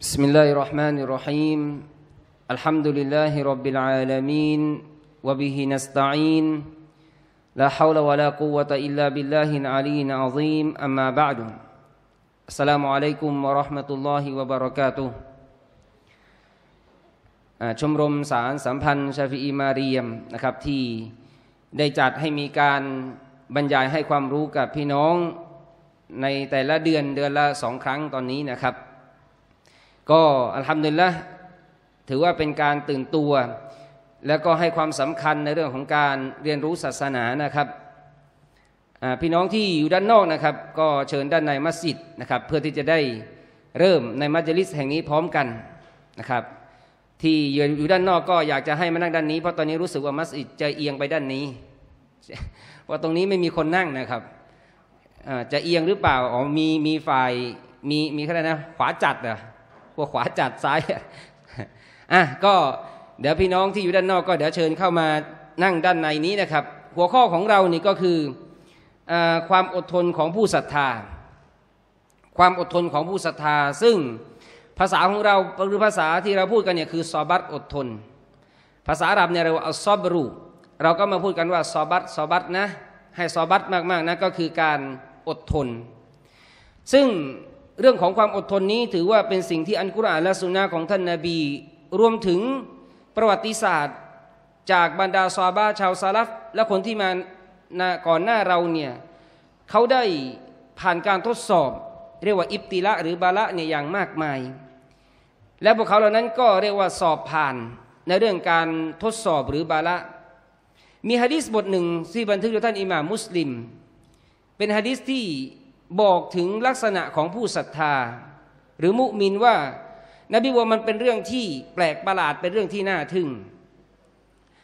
Bismillahirrahmanirrahim. Alhamdulillahi rabbil alamin wa bihi nasta'in. La haula wala quwwata illa billahil aliyyil azim. Amma ba'du. Assalamualaikum warahmatullahi wabarakatuh.ชมรมสารสัมพันธ์ชาฟิอีมาเรียมนะครับที่ได้จัดให้มีการบรรยายให้ความรู้กับพี่น้องในแต่ละเดือนละ2ครั้งตอนนี้นะครับก็อัลฮัมดุลิลละห์ถือว่าเป็นการตื่นตัวแล้วก็ให้ความสำคัญในเรื่องของการเรียนรู้ศาสนานะครับพี่น้องที่อยู่ด้านนอกนะครับก็เชิญด้านในมัสยิดนะครับเพื่อที่จะได้เริ่มในมัจลิสแห่งนี้พร้อมกันนะครับที่อยู่ด้านนอกก็อยากจะให้มานั่งด้านนี้เพราะตอนนี้รู้สึกว่ามัสยิดจะเอียงไปด้านนี้เพราะตรงนี้ไม่มีคนนั่งนะครับจะเอียงหรือเปล่าอ๋อมีฝ่ายมีอะไรนะขวาจัดเหรอพวกขวาจัดซ้ายอ่ะก็เดี๋ยวพี่น้องที่อยู่ด้านนอกก็เดี๋ยวเชิญเข้ามานั่งด้านในนี้นะครับหัวข้อของเรานี่ก็คือความอดทนของผู้ศรัทธาความอดทนของผู้ศรัทธาซึ่งภาษาของเราหรือภาษาที่เราพูดกันเนี่ยคือซอบัตอดทนภาษาอาหรับเนี่ยเราอัลซอบรูเราก็มาพูดกันว่าซอบัตนะให้ซอบัตมากๆนะก็คือการอดทนซึ่งเรื่องของความอดทนนี้ถือว่าเป็นสิ่งที่อัลกุรอานและซุนนะห์ของท่านนบีรวมถึงประวัติศาสตร์จากบรรดาซอฮาบะห์ชาวซาลัฟและคนที่มาก่อนหน้าเราเนี่ยเขาได้ผ่านการทดสอบเรียกว่าอิบติละหรือบาละเนี่ยอย่างมากมายและพวกเขาเหล่านั้นก็เรียกว่าสอบผ่านในเรื่องการทดสอบหรือบาละมีหะดีษบทหนึ่งที่บันทึกโดยท่านอิหม่ามมุสลิมเป็นหะดีษที่บอกถึงลักษณะของผู้ศรัทธาหรือมุมินว่านบีว่ามันเป็นเรื่องที่แปลกประหลาดเป็นเรื่องที่น่าทึ่ง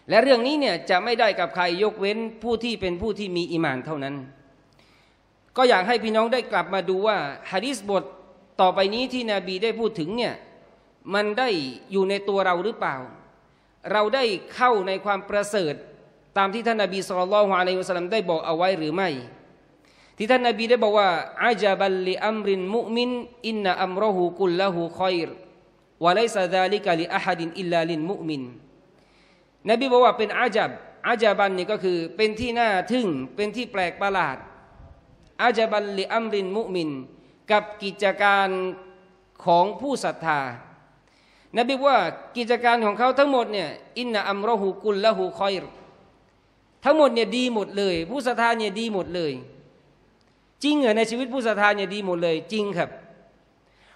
และเรื่องนี้เนี่ยจะไม่ได้กับใครยกเว้นผู้ที่เป็นผู้ที่มีอีหม่านเท่านั้นก็อยากให้พี่น้องได้กลับมาดูว่าหะดีษบทต่อไปนี้ที่นบีได้พูดถึงเนี่ยมันได้อยู่ในตัวเราหรือเปล่าเราได้เข้าในความประเสริฐตามที่ท่านนบีศ็อลลัลลอฮุอะลัยฮิวะซัลลัมได้บอกเอาไว้หรือไม่ที่ท่านนบีได้บอกว่าอาจบัลลิอัมรินมุมินอินนะอัมรหูกุลละหูคอยรวะไลซะซาลิกะลิอะฮัดินอิลลาลิลมุมินนบีบอกว่าเป็นอาจับันนี่ก็คือเป็นที่น่าทึ่งเป็นที่แปลกประหลาดอาจบัลลิอัมรินมุมินกับกิจการของผู้ศรัทธานบีว่ากิจการของเขาทั้งหมดเนี่ยอินนะอัมรหูกุลละหูคอยรทั้งหมดเนี่ยดีหมดเลยผู้ศรัทธาเนี่ยดีหมดเลยจริงเหรอในชีวิตผู้ศรัทธาเนี่ยดีหมดเลยจริงครับ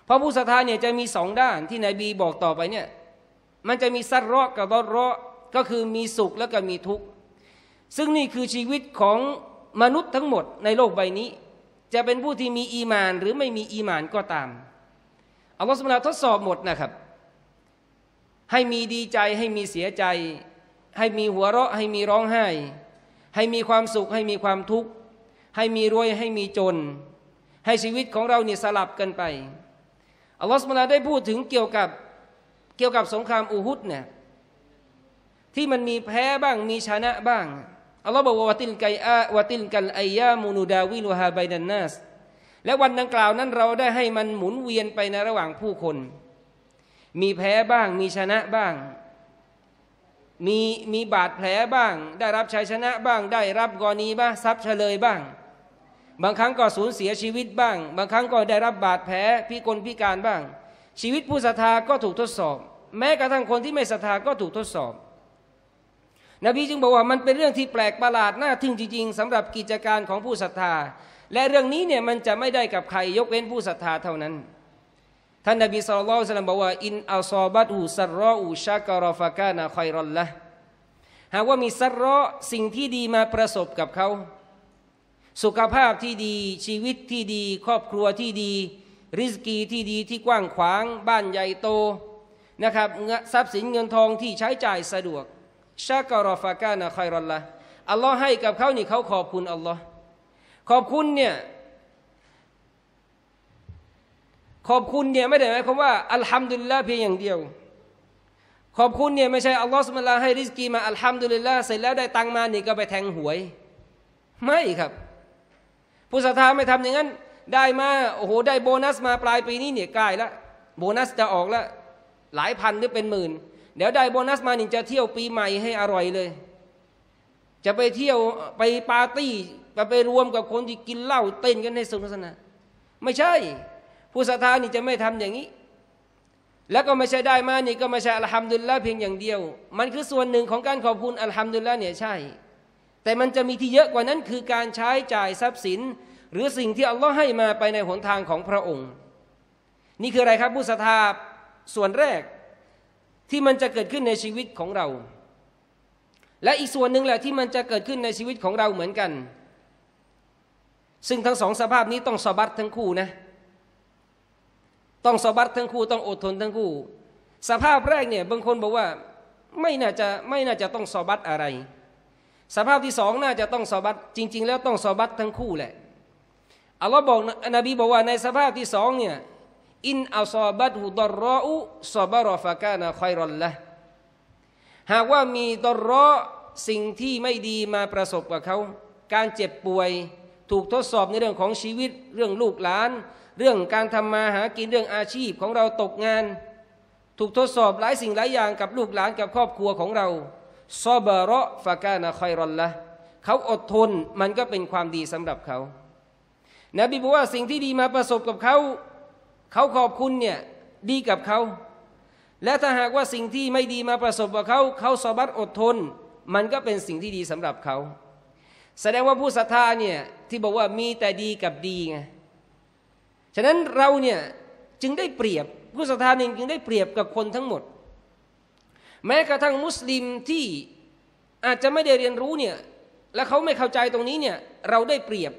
เพราะผู้ศรัทธาเนี่ยจะมีสองด้านที่นบีบอกต่อไปเนี่ยมันจะมีซัดเราะห์กับดอเราะห์ก็คือมีสุขแล้วก็มีทุกข์ซึ่งนี่คือชีวิตของมนุษย์ทั้งหมดในโลกใบนี้จะเป็นผู้ที่มีอีหม่านหรือไม่มีอีหม่านก็ตามอัลลอฮฺซุบฮานะฮูวะตะอาลาทดสอบหมดนะครับให้มีดีใจให้มีเสียใจให้มีหัวเราะให้มีร้องไห้ให้มีความสุขให้มีความทุกข์ให้มีรวยให้มีจนให้ชีวิตของเราเนี่ยสลับกันไปอัลลอฮฺซุบฮานะฮูวะตะอาลาได้พูดถึงเกี่ยวกับสงครามอูฮุดเนี่ยที่มันมีแพ้บ้างมีชนะบ้างอัลลอฮฺบอกว่าวะติลกะอะวะติลกัลอัยยามุนูดาวิลุฮาบัยนันนัสและวันดังกล่าวนั้นเราได้ให้มันหมุนเวียนไปในระหว่างผู้คนมีแพ้บ้างมีชนะบ้างมีบาดแผลบ้างได้รับชัยชนะบ้างได้รับกรณีบ้างทรัพย์เฉลยบ้างบางครั้งก็สูญเสียชีวิตบ้างบางครั้งก็ได้รับบาดแผลพิกลพิการบ้างชีวิตผู้ศรัทธาก็ถูกทดสอบแม้กระทั่งคนที่ไม่ศรัทธาก็ถูกทดสอบนบีจึงบอกว่ามันเป็นเรื่องที่แปลกประหลาดน่าทึ่งจริงๆสำหรับกิจการของผู้ศรัทธาและเรื่องนี้เนี่ยมันจะไม่ได้กับใครยกเว้นผู้ศรัทธาเท่านั้นท่านนบีศ็อลลัลลอฮุอะลัยฮิวะซัลลัมบอกว่าอินอัศอบะตุซัรรอชะกะรอฟะกานะค็อยรัลละหากว่ามีซัรรอสิ่งที่ดีมาประสบกับเขาสุขภาพที่ดีชีวิตที่ดีครอบครัวที่ดีริสกีที่ดีที่กว้างขวางบ้านใหญ่โตนะครับทรัพย์สินเงินทองที่ใช้จ่ายสะดวกชะกะรอฟะกานะค็อยรัลละอัลลอฮ์ให้กับเขานี่เขาขอบคุณอัลลอฮ์ขอบคุณเนี่ยไม่ได้หมายความว่าอัลฮัมดุลิลลาห์เพียงอย่างเดียวขอบคุณเนี่ยไม่ใช่อัลลอฮฺซุบฮานะฮูวะตะอาลาให้ริสกีมาอัลฮัมดุลิลลาห์เสร็จแล้วได้ตังมานี่ก็ไปแทงหวยไม่ครับผู้ศรัทธาไม่ทำอย่างนั้นได้มาโอ้โหได้โบนัสมาปลายปีนี้เนี่ยใกล้ละ โบนัสจะออกละหลายพันหรือเป็นหมื่นเดี๋ยวได้โบนัสมาหนิจะเที่ยวปีใหม่ให้อร่อยเลยจะไปเที่ยวไปปาร์ตี้ไปรวมกับคนที่กินเหล้าเต้นกันให้สนุกสนานไม่ใช่ผู้ศรัทธานี่จะไม่ทำอย่างนี้แล้วก็ไม่ใช่ได้มานี่ก็ไม่ใช่อัลฮัมดุลิลละห์เพียงอย่างเดียวมันคือส่วนหนึ่งของการขอบคุณอัลฮัมดุลิลละห์เนี่ยใช่แต่มันจะมีที่เยอะกว่านั้นคือการใช้จ่ายทรัพย์สินหรือสิ่งที่อัลลอฮ์ให้มาไปในหนทางของพระองค์นี่คืออะไรครับผู้ศรัทธาส่วนแรกที่มันจะเกิดขึ้นในชีวิตของเราและอีกส่วนหนึ่งแหละที่มันจะเกิดขึ้นในชีวิตของเราเหมือนกันซึ่งทั้งสองสภาพนี้ต้องซอบัรทั้งคู่นะต้องซอบัรทั้งคู่ต้องอดทนทั้งคู่สภาพแรกเนี่ยบางคนบอกว่าไม่น่าจะต้องซอบัรอะไรสภาพที่สองน่าจะต้องซอบัรจริงๆแล้วต้องซอบัรทั้งคู่แหละอัลลอฮ์บอกนบีบอกว่าในสภาพที่สองเนี่ยอินอัศบัตฮุดรออุซอบารอฟะกานะคอยรอนละหากว่ามีดรอสิ่งที่ไม่ดีมาประสบกับเขาการเจ็บป่วยถูกทดสอบในเรื่องของชีวิตเรื่องลูกหลานเรื่องการทำมาหากินเรื่องอาชีพของเราตกงานถูกทดสอบหลายสิ่งหลายอย่างกับลูกหลานกับครอบครัวของเราซอบารอฟะกานะคอยรอนละเขาอดทนมันก็เป็นความดีสำหรับเขานบีบอกว่าสิ่งที่ดีมาประสบกับเขาเขาขอบคุณเนี่ยดีกับเขาและถ้าหากว่าสิ่งที่ไม่ดีมาประสบกับเขาเขาซอบัรอดทนมันก็เป็นสิ่งที่ดีสำหรับเขาแสดงว่าผู้ศรัทธาเนี่ยที่บอกว่ามีแต่ดีกับดีไงฉะนั้นเราเนี่ยจึงได้เปรียบผู้ศรัทธาจึงได้เปรียบกับคนทั้งหมดแม้กระทั่งมุสลิมที่อาจจะไม่ได้เรียนรู้เนี่ยและเขาไม่เข้าใจตรงนี้เนี่ยเราได้เปรียบ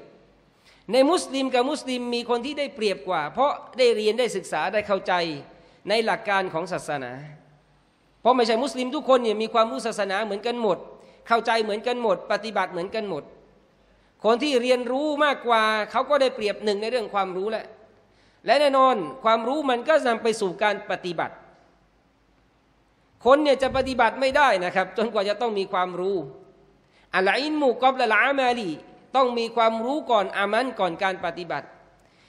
ในมุสลิมกับมุสลิมมีคนที่ได้เปรียบกว่าเพราะได้เรียนได้ศึกษาได้เข้าใจในหลักการของศาสนาเพราะไม่ใช่มุสลิมทุกคนเนี่ยมีความรู้ศาสนาเหมือนกันหมดเข้าใจเหมือนกันหมดปฏิบัติเหมือนกันหมดคนที่เรียนรู้มากกว่าเขาก็ได้เปรียบหนึ่งในเรื่องความรู้และแน่นอนความรู้มันก็นำไปสู่การปฏิบัติคนเนี่ยจะปฏิบัติไม่ได้นะครับจนกว่าจะต้องมีความรู้อัลอิลมุกับละอามาลีต้องมีความรู้ก่อนอามันก่อนการปฏิบัติ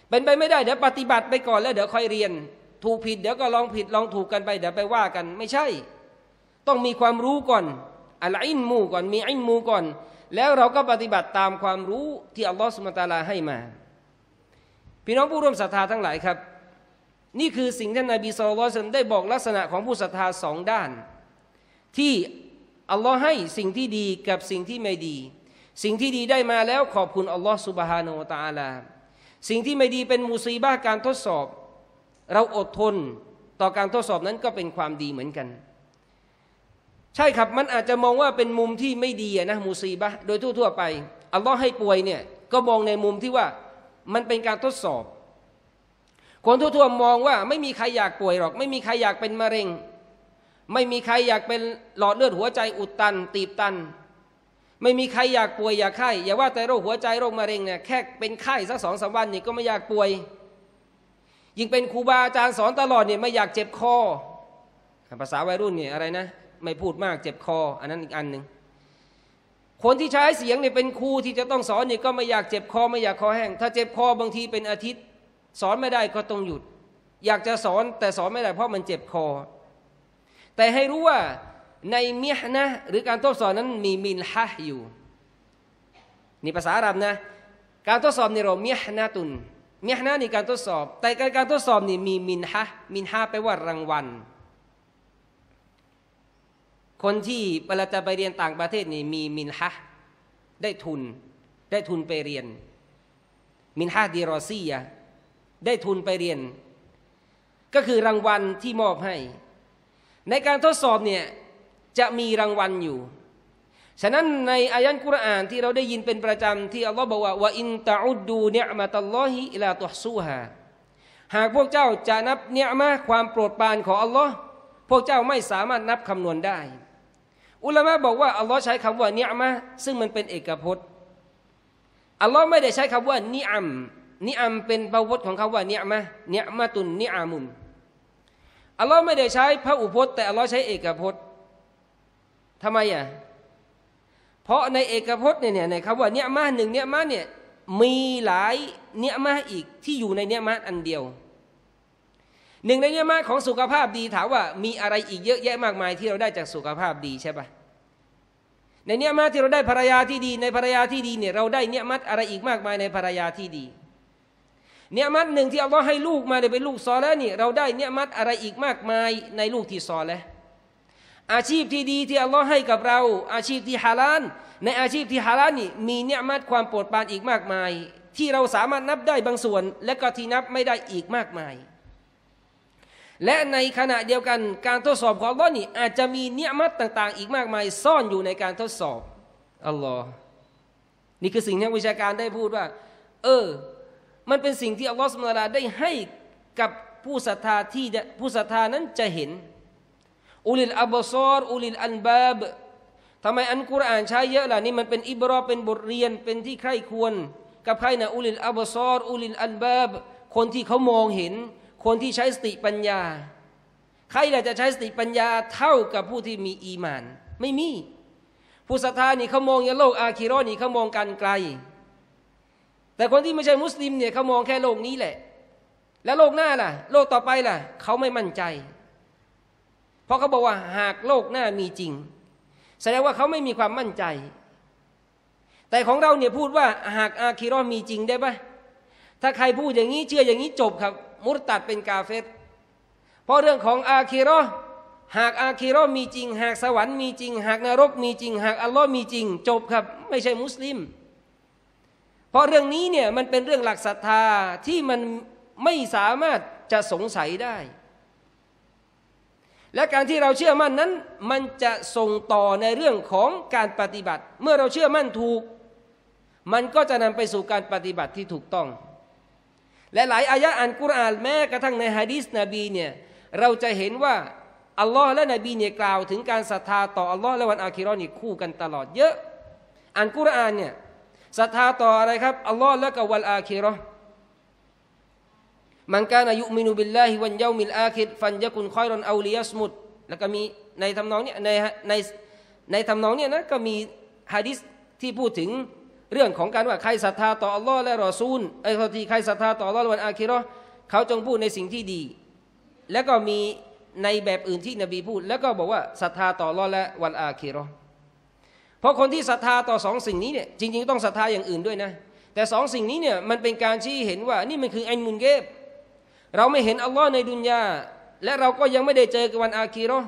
เป็นไปไม่ได้เดี๋ยวปฏิบัติไปก่อนแล้วเดี๋ยวค่อยเรียนถูกผิดเดี๋ยวก็ลองผิดลองถูกกันไปเดี๋ยวไปว่ากันไม่ใช่ต้องมีความรู้ก่อนอัลอิลมูก่อนมีอิลมูก่อนแล้วเราก็ปฏิบัติตามความรู้ที่อัลลอฮฺซุบฮานะฮูวะตะอาลาให้มาพี่น้องผู้ร่วมศรัทธาทั้งหลายครับนี่คือสิ่งที่นบีศ็อลลัลลอฮุอะลัยฮิวะซัลลัมได้บอกลักษณะของผู้ศรัทธาสองด้านที่อัลลอฮฺให้สิ่งที่ดีกับสิ่งที่ไม่ดีสิ่งที่ดีได้มาแล้วขอบคุณอัลลอฮฺซุบฮานะฮูวะตะอาลาสิ่งที่ไม่ดีเป็นมุซีบะห์การทดสอบเราอดทนต่อการทดสอบนั้นก็เป็นความดีเหมือนกันใช่ครับมันอาจจะมองว่าเป็นมุมที่ไม่ดีนะมุซีบะห์โดยทั่วๆไปอัลลอฮฺให้ป่วยเนี่ยก็มองในมุมที่ว่ามันเป็นการทดสอบคนทั่วๆมองว่าไม่มีใครอยากป่วยหรอกไม่มีใครอยากเป็นมะเร็งไม่มีใครอยากเป็นหลอดเลือดหัวใจอุดตันตีบตันไม่มีใครอยากป่วยอยากไข้อย่าว่าแต่โรคหัวใจโรคมะเร็งเนี่ยแค่เป็นไข้สัก 2-3 วันนี่ก็ไม่อยากป่วยยิ่งเป็นครูบาอาจารย์สอนตลอดเนี่ยไม่อยากเจ็บคอภาษาวัยรุ่นเนี่ยอะไรนะไม่พูดมากเจ็บคออันนั้นอีกอันหนึ่งคนที่ใช้เสียงเนี่ยเป็นครูที่จะต้องสอนเนี่ยก็ไม่อยากเจ็บคอไม่อยากคอแห้งถ้าเจ็บคอบางทีเป็นอาทิตย์สอนไม่ได้ก็ต้องหยุดอยากจะสอนแต่สอนไม่ได้เพราะมันเจ็บคอแต่ให้รู้ว่าในมิฮนะหรือการทดสอบนั้นมีมินฮะอยู่นี่ภาษาอาหรับนะการทดสอบนี่เรามิฮนะตุนมิฮนะนี่การทดสอบแต่การทดสอบนี่มีมินฮะมินฮะแปลว่ารางวัลคนที่เวลาจะไปเรียนต่างประเทศนี่มีมินฮะได้ทุนไปเรียนมินฮะดีรอซียะได้ทุนไปเรียนก็คือรางวัลที่มอบให้ในการทดสอบเนี่ยจะมีรางวัลอยู่ฉะนั้นในอายะห์กุรอานที่เราได้ยินเป็นประจำที่อัลลอฮ์บอกว่าวะอินตะอุดดูเนอ์มะตัลลอฮิลาตุฮซูฮาหากพวกเจ้าจะนับเนอ์มะความโปรดปรานของอัลลอฮ์พวกเจ้าไม่สามารถนับคำนวณได้อุลามะบอกว่าอัลลอฮ์ใช้คำว่าเนอ์มะซึ่งมันเป็นเอกพจน์อัลลอฮ์ไม่ได้ใช้คำว่านิอัมนิอัมเป็นพหูพจน์ของคำว่าเนอ์มะเนอ์มะตุนนิอามุนอัลลอฮ์ไม่ได้ใช้พหูพจน์แต่อัลลอฮ์ใช้เอกพจน์ทำไมอ่ะเพราะในเอกพจน์เนี่ยในคำว่าเนื้อมาหนึ่งเนื้อมาเนี่ยมีหลายเนื้อมาอีกที่อยู่ในเนื้อมาอันเดียว หนึ่งในเนื้อมาของสุขภาพดีถามว่ามีอะไรอีกเยอะแยะมากมายที่เราได้จากสุขภาพดีใช่ปะในเนื้อมาที่เราได้ภรรยาที่ดีในภรรยาที่ดีเนี่ยเราได้เนื้อมัดอะไรอีกมากมายในภรรยาที่ดีเนื้อมัดหนึ่งที่อัลลอฮ์ให้ลูกมาเนี่ยเป็นลูกซอเลห์นี่เราได้เนื้อมัดอะไรอีกมากมายในลูกที่ซอเลห์อาชีพที่ดีที่อัลลอฮ์ให้กับเราอาชีพที่ฮาลาลในอาชีพที่ฮาลาลนี่มีเนื้อมัดความโปรดปรานอีกมากมายที่เราสามารถนับได้บางส่วนและก็ที่นับไม่ได้อีกมากมายและในขณะเดียวกันการทดสอบของอัลลอฮ์นี่อาจจะมีเนื้อมัดต่างๆอีกมากมายซ่อนอยู่ในการทดสอบอัลลอฮ์นี่คือสิ่งที่วิชาการได้พูดว่ามันเป็นสิ่งที่อัลลอฮ์ซุบฮานะฮูวะตะอาลาได้ให้กับผู้ศรัทธาที่ผู้ศรัทธานั้นจะเห็นอุลิลอับซอรอุลิลอันบาบทำไมอันกุรอานใช้เยอะล่ะนี่มันเป็นอิบรอเป็นบทเรียนเป็นที่ใคร่ควรกับใครนะอุลิลอับซอรอุลิลอันบาบคนที่เขามองเห็นคนที่ใช้สติปัญญาใครล่ะจะใช้สติปัญญาเท่ากับผู้ที่มีอีหม่านไม่มีผู้ศรัทธานี่เขามองในโลกอาคิเราะห์นี่เขามองกันไกลแต่คนที่ไม่ใช่มุสลิมเนี่ยเขามองแค่โลกนี้แหละแล้วโลกหน้าล่ะโลกต่อไปล่ะเขาไม่มั่นใจเพราะเขาบอกว่าหากโลกหน้ามีจริงแสดงว่าเขาไม่มีความมั่นใจแต่ของเราเนี่ยพูดว่าหากอาคิเราะห์มีจริงได้ปะถ้าใครพูดอย่างนี้เชื่ออย่างนี้จบครับมุรตัดเป็นกาเฟรเพราะเรื่องของอาคิเราะห์หากอาคิเราะห์มีจริงหากสวรรค์มีจริงหากนรกมีจริงหากอัลลอฮ์มีจริงจบครับไม่ใช่มุสลิมเพราะเรื่องนี้เนี่ยมันเป็นเรื่องหลักศรัทธาที่มันไม่สามารถจะสงสัยได้และการที่เราเชื่อมั่นนั้นมันจะส่งต่อในเรื่องของการปฏิบัติเมื่อเราเชื่อมั่นถูกมันก็จะนำไปสู่การปฏิบัติที่ถูกต้องและหลายอายะห์อันกุรอานแม้กระทั่งในหะดีษนบีเนี่ยเราจะเห็นว่าอัลลอฮ์และนบีเนี่ยกล่าวถึงการศรัทธาต่ออัลลอฮ์และวันอาคิเราะห์นี่คู่กันตลอดเยอะอันกุรอานเนี่ยศรัทธาต่ออะไรครับอัลลอฮ์และกับวันอาคิเราะห์มันกานะยุมินุบิลลาฮิวันเยามิลอาคิรฟันยะกุนค็อยรอนเอาลิยัสมุดแล้วก็มีในทำนองนี้ในทำนองนี้นะก็มีหะดีษที่พูดถึงเรื่องของการว่าใครศรัทธาต่ออัลลอฮ์และรอซูลใครศรัทธาต่ออัลลอฮ์และวันอาคิเราะห์เขาจงพูดในสิ่งที่ดีแล้วก็มีในแบบอื่นที่นบีพูดแล้วก็บอกว่าศรัทธาต่ออัลลอฮ์และวันอาคิเราะห์เพราะคนที่ศรัทธาต่อสองสิ่งนี้เนี่ยจริงๆต้องศรัทธาอย่างอื่นด้วยนะแต่สองสิ่งนี้เนี่ยมันเป็นการชี้เห็นว่านี่มันคืออิลมุลฆอยบเราไม่เห็นอัลลอฮ์ในดุนยาและเราก็ยังไม่ได้เจอกับวันอาคีเราะห์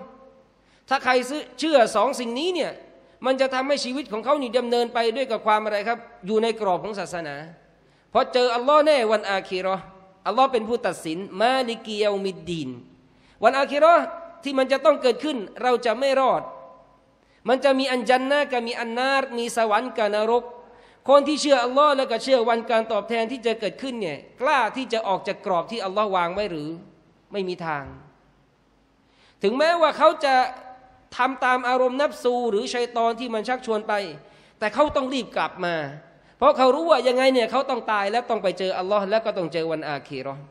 ถ้าใครเชื่อสองสิ่งนี้เนี่ยมันจะทำให้ชีวิตของเขานี่ดำเนินไปด้วยกับความอะไรครับอยู่ในกรอบของศาสนาพอเจออัลลอฮ์แน่วันอาคีเราะห์อัลลอฮ์เป็นผู้ตัดสินมาลิกิยามิดดีนวันอาคีเราะห์ที่มันจะต้องเกิดขึ้นเราจะไม่รอดมันจะมีอันญันนะห์กับมีอันนารมีสวรรค์กับนรกคนที่เชื่ออัลลอฮ์แล้วก็เชื่อวันการตอบแทนที่จะเกิดขึ้นเนี่ยกล้าที่จะออกจากกรอบที่อัลลอฮ์วางไว้หรือไม่มีทางถึงแม้ว่าเขาจะทำตามอารมณ์นับสูหรือชัยฏอนที่มันชักชวนไปแต่เขาต้องรีบกลับมาเพราะเขารู้ว่ายังไงเนี่ยเขาต้องตายและต้องไปเจออัลลอฮ์และก็ต้องเจอวันอาคีเราะห์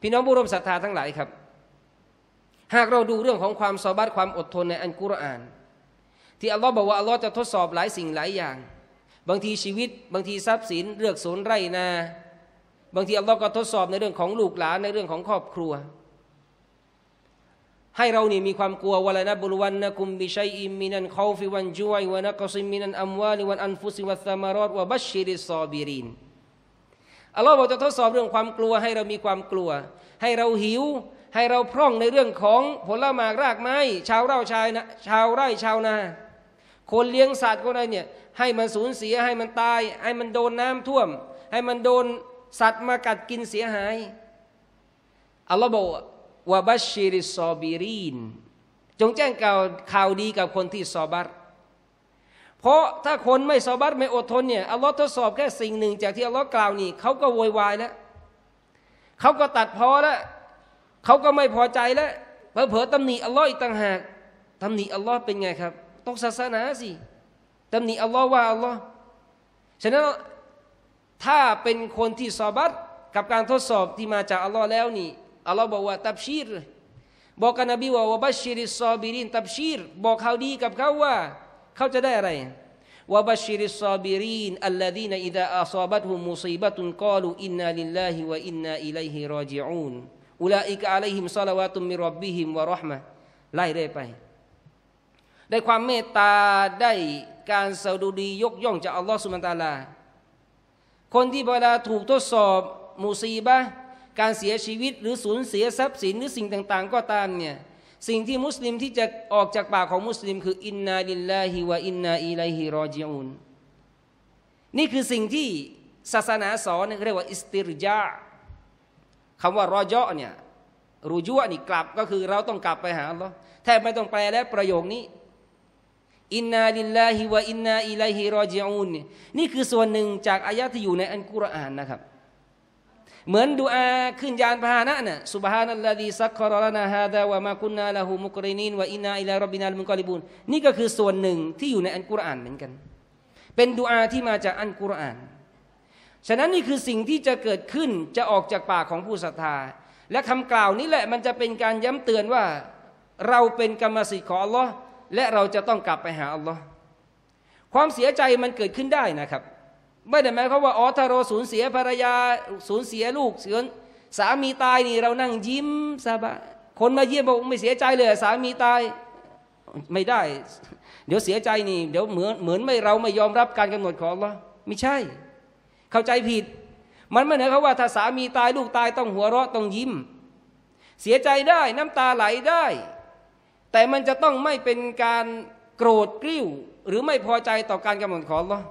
พี่น้องผู้ร่วมศรัทธาทั้งหลายครับหากเราดูเรื่องของความซอบัรความอดทนในอัลกุรอานที่อัลลอฮ์บอกว่าอัลลอฮ์จะทดสอบหลายสิ่งหลายอย่างบางทีชีวิตบางทีทรัพย์สินเลือกสวนไร่นาบางทีอัลลอฮ์ก็ทดสอบในเรื่องของลูกหลานในเรื่องของครอบครัวให้เรานี่มีความกลัววะลานับลุวันนะกุมบิชัยอิมมินัลฆอฟิวัลญุอ์วะนักซิมมินัลอัมวาลิวัลอันฟุซิวัสซะมารอตวะบัชชิริศซอบิรินอัลลอฮ์บอกจะทดสอบเรื่องความกลัวให้เรามีความกลัวให้เราหิวให้เราพร่องในเรื่องของผลไม้รากไม้ชาวไร่ชาวนาคนเลี้ยงสัตว์คนใดเนี่ยให้มันสูญเสียให้มันตายให้มันโดนน้ำท่วมให้มันโดนสัตว์มากัดกินเสียหายอัลลอฮฺบอกว่าบัชชิริศซอบิรินจงแจ้งข่าวดีกับคนที่ซอบัรเพราะถ้าคนไม่ซอบัรไม่อดทนเนี่ยอัลลอฮฺทดสอบแค่สิ่งหนึ่งจากที่อัลลอฮฺกล่าวนี่เขาก็โวยวายแล้วเขาก็ตัดพ้อแล้วเขาก็ไม่พอใจแล้วเผลอๆตำหนิอัลลอฮ์อีกต่างหากตำหนิอัลลอฮ์เป็นไงครับตกศาสนาสิตำหนิอัลลอฮ์ว่าอัลลอฮ์ฉะนั้นถ้าเป็นคนที่ซอบัรกับการทดสอบที่มาจากอัลลอฮ์แล้วนี่อัลลอฮ์บอกว่าตับชีรบอกกับนบีว่าวะบัชชิริศซอบิรินตับชีรบอกข่าวดีกับเขาว่าเขาจะได้อะไรวะบัชชิริศซอบิรินอัลลดีนอิซาอัศาบัตฮุมมุซีบะตุนกาลูอินนาลิลลาฮิวะอินนาอิลัยฮิรอญิอูน ulaika alaihim salawatum min rabbihim wa rahmah ไล่เรื่อยไปได้ความเมตตาได้การสดุดียกย่องจากอัลลอฮฺซุบฮานะฮูวะตะอาลาคนที่เวลาถูกทดสอบมุซีบะห์การเสียชีวิตหรือสูญเสียทรัพย์สินหรือสิ่งต่างๆก็ตามเนี่ยสิ่งที่มุสลิมที่จะออกจากปากของมุสลิมคืออินนาลิลลาฮิวะอินนาอิลัยฮิรอญิอูนนี่คือสิ่งที่ศาสนาสอนเรียกว่าอิสติรญาคำว่ารอญอเนี่ยรูญอนี่กลับก็คือเราต้องกลับไปหาอัลลอฮ์แทบไม่ต้องแปลและประโยคนี้อินนาลิลลาฮิวะอินนาอิลัยฮิรอญิอูนนี่คือส่วนหนึ่งจากอายะที่อยู่ในอัลกุรอานนะครับเหมือนดุอาขึ้นยานพาหนะน่ะซุบฮานัลลอฮิซักกะรอลานาฮาซาวะมากุนนาละฮูมุกรินีนวะอินนาอิลาร็อบบินาลมุนกอลิบูนนี่ก็คือส่วนหนึ่งที่อยู่ในอัลกุรอานเหมือนกันเป็นดุอาที่มาจากอัลกุรอานฉะนั้นนี่คือสิ่งที่จะเกิดขึ้นจะออกจากปากของผู้ศรัทธาและคำกล่าวนี้แหละมันจะเป็นการย้ำเตือนว่าเราเป็นกรรมสิทธิ์ของอัลลอฮ์และเราจะต้องกลับไปหาอัลลอฮ์ความเสียใจมันเกิดขึ้นได้นะครับไม่ได้หมายความว่าอ๋อถ้าเราสูญเสียภรรยาสูญเสียลูกเสียสามีตายนี่เรานั่งยิ้มสบายคนมาเยี่ยมบอกไม่เสียใจเลยสามีตายไม่ได้เดี๋ยวเสียใจนี่เดี๋ยวเหมือนไม่เราไม่ยอมรับการกำหนดของอัลลอฮ์ไม่ใช่เข้าใจผิดมันไม่เหมือนเขาว่าถ้าสามีตายลูกตายต้องหัวเราะต้องยิ้มเสียใจได้น้ำตาไหลได้แต่มันจะต้องไม่เป็นการโกรธกริ้วหรือไม่พอใจต่อการกำหนดของอัลลอฮ์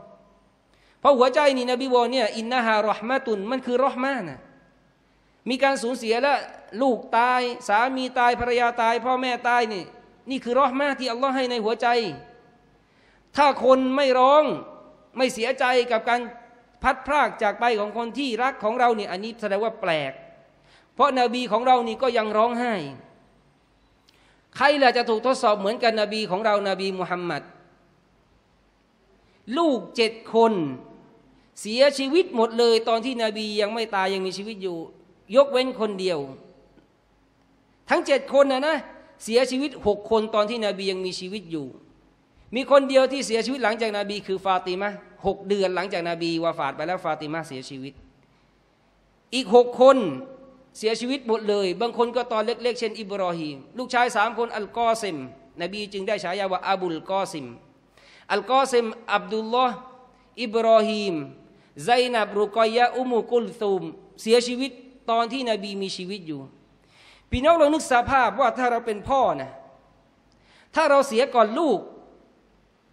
เพราะหัวใจนี่นบีบอกเนี่ยอินนาฮารอห์มะตุนมันคือรอห์มะนะมีการสูญเสียแล้วลูกตายสามีตายภรรยาตายพ่อแม่ตายนี่คือรอห์มะที่อัลลอฮ์ให้ในหัวใจถ้าคนไม่ร้องไม่เสียใจกับการพัดพรากจากไปของคนที่รักของเราเนี่ยอันนี้แสดงว่าแปลกเพราะนบีของเรานี่ก็ยังร้องไห้ใครล่ะจะถูกทดสอบเหมือนกันนบีของเรานบีมุฮัมมัดลูก7 คนเสียชีวิตหมดเลยตอนที่นบียังไม่ตายยังมีชีวิตอยู่ยกเว้นคนเดียวทั้ง7 คนนะเสียชีวิต6 คนตอนที่นบียังมีชีวิตอยู่มีคนเดียวที่เสียชีวิตหลังจากนบีคือฟาติมะห์6 เดือนหลังจากนบีวาฟาตไปแล้วฟาติมะห์เสียชีวิตอีก6 คนเสียชีวิตหมดเลยบางคนก็ตอนเล็กๆเช่นอิบรอฮีมลูกชาย3 คนอัลกอซิมนบีจึงได้ฉายาว่าอับุลกอซิมอัลกอซิมอับดุลลอฮ์อิบรอฮีมไซนับรุกอยะอุมุกุลซุมเสียชีวิตตอนที่นบีมีชีวิตอยู่พี่น้องลองนึกสภาพว่าถ้าเราเป็นพ่อนะถ้าเราเสียก่อนลูก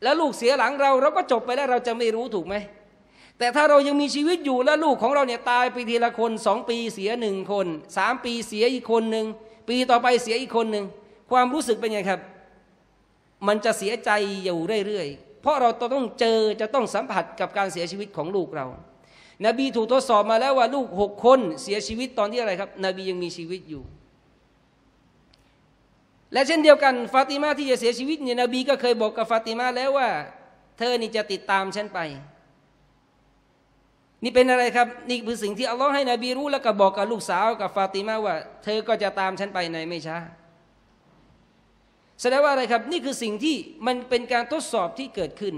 แล้วลูกเสียหลังเราเราก็จบไปแล้วเราจะไม่รู้ถูกไหมแต่ถ้าเรายังมีชีวิตอยู่แล้วลูกของเราเนี่ยตายไปทีละคน2 ปีเสีย1 คน3 ปีเสียอีกคนหนึ่งปีต่อไปเสียอีกคนหนึ่งความรู้สึกเป็นไงครับมันจะเสียใจอยู่เรื่อยๆเพราะเราต้องเจอจะต้องสัมผัสกับการเสียชีวิตของลูกเรานบีถูกทดสอบมาแล้วว่าลูก6 คนเสียชีวิตตอนที่อะไรครับนบียังมีชีวิตอยู่และเช่นเดียวกันฟาติมาที่จะเสียชีวิตเนี่ยนบีก็เคยบอกกับฟาติมาแล้วว่าเธอนี่จะติดตามฉันไปนี่เป็นอะไรครับนี่คือสิ่งที่อัลลอฮ์ให้นบีรู้แล้วก็บอกกับลูกสาวกับฟาติมาว่าเธอก็จะตามฉันไปในไม่ช้าแสดงว่าอะไรครับนี่คือสิ่งที่มันเป็นการทดสอบที่เกิดขึ้น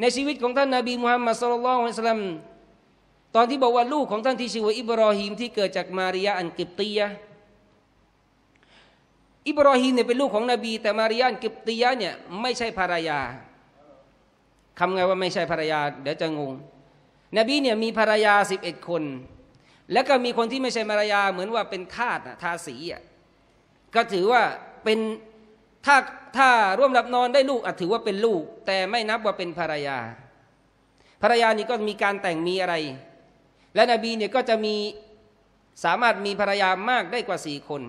ในชีวิตของท่านนบีมุฮัมมัดศ็อลลัลลอฮุอะลัยฮิวะซัลลัมตอนที่บอกว่าลูกของท่านที่ชื่อว่าอิบรอฮีมที่เกิดจากมาริยาอันกิบตียะอิบรอฮีมเนี่ยเป็นลูกของนบีแต่มาริยาอันกิบตียะเนี่ยไม่ใช่ภรรยาคำไงว่าไม่ใช่ภรรยาเดี๋ยวจะงงนบีเนี่ยมีภรรยา11 คนแล้วก็มีคนที่ไม่ใช่ภรรยาเหมือนว่าเป็นทาสทาสีก็ถือว่าเป็นถ้าร่วมหลับนอนได้ลูกอาจถือว่าเป็นลูกแต่ไม่นับว่าเป็นภรรยาภรรยานี่ก็มีการแต่งมีอะไรและนบีเนี่ยก็จะมีสามารถมีภรรยามากได้กว่า4 คน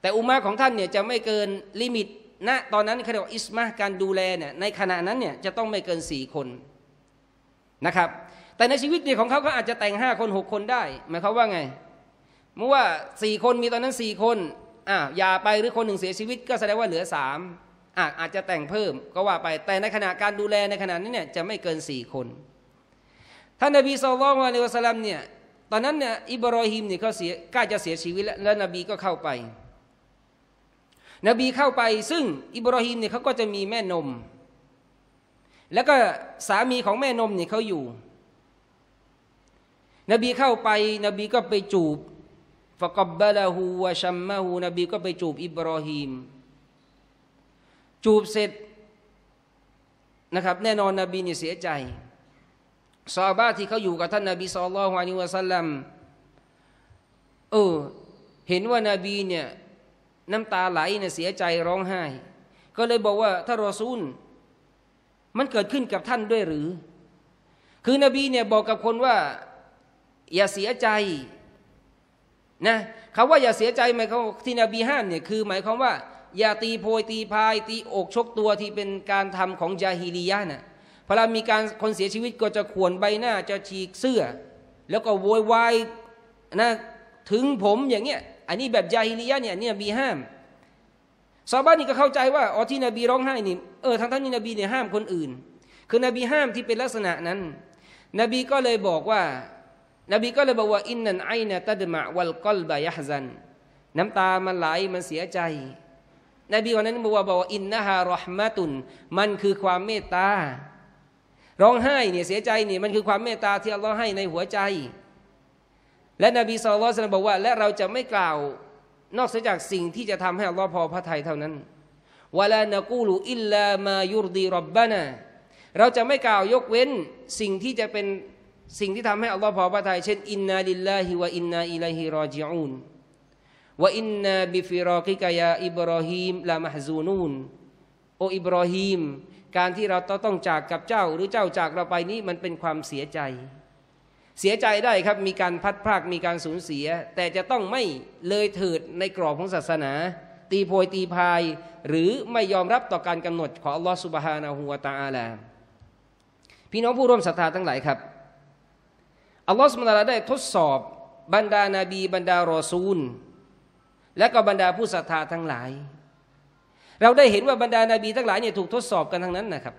แต่อุมมะของท่านเนี่ยจะไม่เกินลิมิตณตอนนั้นเขาเรียกว่าอิสมะการดูแลเนี่ยในขณะนั้นเนี่ยจะต้องไม่เกิน4 คนนะครับแต่ในชีวิตเนี่ยของเขาก็อาจจะแต่ง5 คน6 คนได้หมายความว่าไงเมื่อว่า4 คนมีตอนนั้น4 คนอย่าไปหรือคนหนึ่งเสียชีวิตก็แสดงว่าเหลือ3อาจจะแต่งเพิ่มก็ว่าไปแต่ในขณะการดูแลในขณะนี้เนี่ยจะไม่เกิน4 คนท่านนบีศ็อลลัลลอฮุอะลัยฮิวะซัลลัมเนี่ยตอนนั้นเนี่ยอิบรอฮีมเนี่ยเขาใกล้จะเสียชีวิตแล้วนบีก็เข้าไปนบีเข้าไปซึ่งอิบรอฮีมเนี่ยเขาก็จะมีแม่นมแล้วก็สามีของแม่นมเนี่ยเขาอยู่นบีเข้าไปนบีก็ไปจูบ ฟะกับบัลฮูวะชัมมะฮูนบีก็ไปจูบอิบรอฮีมจูบเสร็จนะครับแน่นอนนบีนี่เสียใจซอฮาบะห์ที่เขาอยู่กับท่านนบีศ็อลลัลลอฮุอะลัยฮิวะซัลลัมเห็นว่านบีเนี่ยน้ำตาไหลเนี่ยเสียใจร้องไห้ก็เลยบอกว่าท่านรอซูลมันเกิดขึ้นกับท่านด้วยหรือคือนบีเนี่ยบอกกับคนว่าอย่าเสียใจนะคำว่าอย่าเสียใจหมายความที่นบีห้ามเนี่ยคือหมายความว่าอย่าตีโพยตีพายตีอกชกตัวที่เป็นการทำของญาฮิลิยะห์นะพอเรามีการคนเสียชีวิตก็จะข่วนใบหน้าจะฉีกเสื้อแล้วก็โวยวายนะถึงผมอย่างเงี้ยอันนี้แบบญาฮิลิยะห์เนี่ยนี่นบีห้ามซอฮาบะห์นี่ก็เข้าใจว่าอ๋อที่นบีร้องไห้นี่ทั้งที่นบีเนี่ยห้ามคนอื่นคือนบีห้ามที่เป็นลักษณะนั้นนบีก็เลยบอกว่าอินนันไอนะตัดมะวัลกอลบะยะฮซันน้ำตามันไหลมันเสียใจนบีคนนั้นบอกว่าอินนะฮารอห์มะตุนมันคือความเมตตาร้องไห้เนี่ยเสียใจเนี่ยมันคือความเมตตาที่อัลลอฮ์ให้ในหัวใจและนบีศ็อลลัลลอฮุอะลัยฮิวะซัลลัมบอกว่าและเราจะไม่กล่าวนอกจากสิ่งที่จะทำให้อัลลอฮ์พอพระทัยเท่านั้นวะลานะกูลุอิลลามายุรดีร็อบบะนาเราจะไม่กล่าวยกเว้นสิ่งที่จะเป็นสิ่งที่ทำให้อัลลอฮ์พอพระทัยเช่นอินนาลิลลาฮิวะอินนาอิลัยฮิรอญิอูนวะอินนาบิฟิรอกิกะยาอิบรอฮีมละมะฮซูนูนโออิบรอฮีมการที่เราต้องจากกับเจ้าหรือเจ้าจากเราไปนี้มันเป็นความเสียใจเสียใจได้ครับมีการพัดพรากมีการสูญเสียแต่จะต้องไม่เลยเถิดในกรอบของศาสนาตีโพยตีพายหรือไม่ยอมรับต่อการกำหนดของอัลลอฮฺซุบฮานะฮูวะตะอาลาพี่น้องผู้ร่วมศรัทธาทั้งหลายครับอัลลอฮฺซุบฮานะฮูวะตะอาลาได้ทดสอบบรรดานาบีบรรดารอซูลและก็บรรดาผู้ศรัทธาทั้งหลายเราได้เห็นว่าบรรดานาบีทั้งหลายเนี่ยถูกทดสอบกันทั้งนั้นนะครับ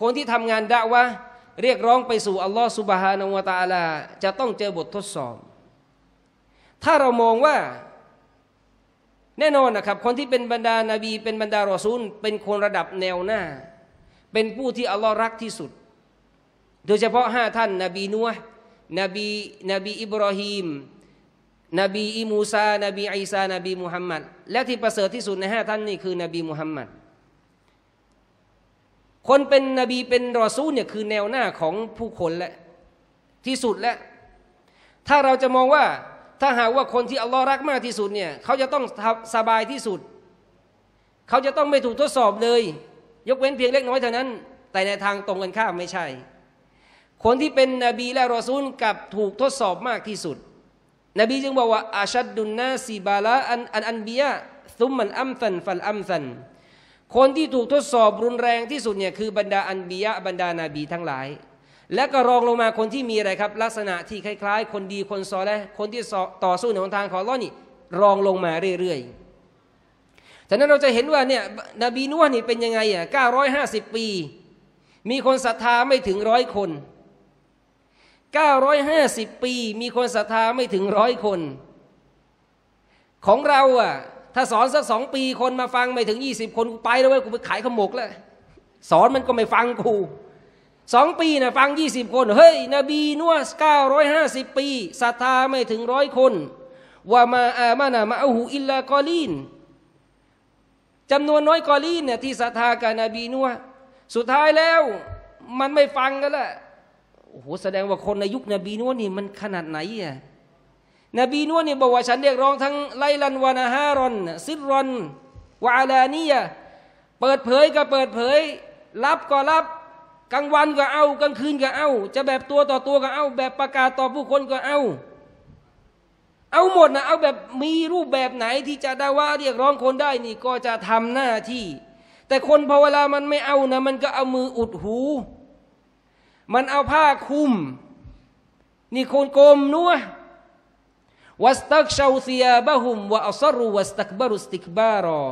คนที่ทำงานดะวะห์เรียกร้องไปสู่อัลลอฮฺซุบฮานะฮูวะตะอาลาจะต้องเจอบททดสอบถ้าเรามองว่าแน่นอนนะครับคนที่เป็นบรรดานาบีเป็นบรรดารอซูลเป็นคนระดับแนวหน้าเป็นผู้ที่อัลลอฮฺรักที่สุดโดยเฉพาะ5ท่านนบีนูฮ์นบีอิบรอฮีมนบีอีมูซานบีอีซานบีมุฮัมมัดและที่ประเสริฐที่สุดใน5ท่านนี่คือนบีมุฮัมมัดคนเป็นนบีเป็นรอซูลเนี่ยคือแนวหน้าของผู้คนและที่สุดและถ้าเราจะมองว่าถ้าหากว่าคนที่อัลลอฮ์รักมากที่สุดเนี่ยเขาจะต้องสบายที่สุดเขาจะต้องไม่ถูกทดสอบเลยยกเว้นเพียงเล็กน้อยเท่านั้นแต่ในทางตรงกันข้ามไม่ใช่คนที่เป็นนบีและรอซูลกับถูกทดสอบมากที่สุดนบีจึงบอกว่าอาชัดดุนนาซีบาลาอันบียะซุมมันอัมซันฟัลอัมซันคนที่ถูกทดสอบรุนแรงที่สุดเนี่ยคือบรรดาอันบียะบรรดานาบีทั้งหลายและก็รองลงมาคนที่มีอะไรครับลักษณะที่คล้ายๆคนดีคนซอและคนที่ต่อสู้ในหนทางของอัลเลาะห์นี่รองลงมาเรื่อยๆฉะนั้นเราจะเห็นว่าเนี่ยนบีนูฮ์นี่เป็นยังไงอ่ะ950ปีมีคนศรัทธาไม่ถึง100คน950ปีมีคนศรัทธาไม่ถึง100คนของเราอ่ะถ้าสอนสัก2ปีคนมาฟังไม่ถึง20คนกูไปแล้วเว้ยกูไปขายขมกแล้วสอนมันก็ไม่ฟังกู2ปีนะฟัง20คนเฮ้ยนบีนัว950ปีศรัทธาไม่ถึง100คนวะมาอามานะมะอูฮูอิลลากอลีนจำนวนน้อยกอลีนเนี่ยที่ศรัทธากับนบีนัวสุดท้ายแล้วมันไม่ฟังกันละโอ้โหแสดงว่าคนในยุคนบีนัวนี่มันขนาดไหนอ่ะนบีนัวนี่บอกว่าฉันเรียกร้องทั้งไลลันวานาฮารอนซิรอนวะอาลานียะเปิดเผยก็เปิดเผยรับก็รับกลางวันก็เอากลางคืนก็เอาจะแบบตัวต่อตัวก็เอาแบบประกาศต่อผู้คนก็เอาหมดนะเอาแบบมีรูปแบบไหนที่จะได้ว่าเรียกร้องคนได้นี่ก็จะทำหน้าที่แต่คนพอเวลามันไม่เอานะมันก็เอามืออุดหูมันเอาผ้าคลุมนี่คนโกมนัววัสตักชาวเซียบะฮุมวะอัศรุวัสตักบารุสติกบารอ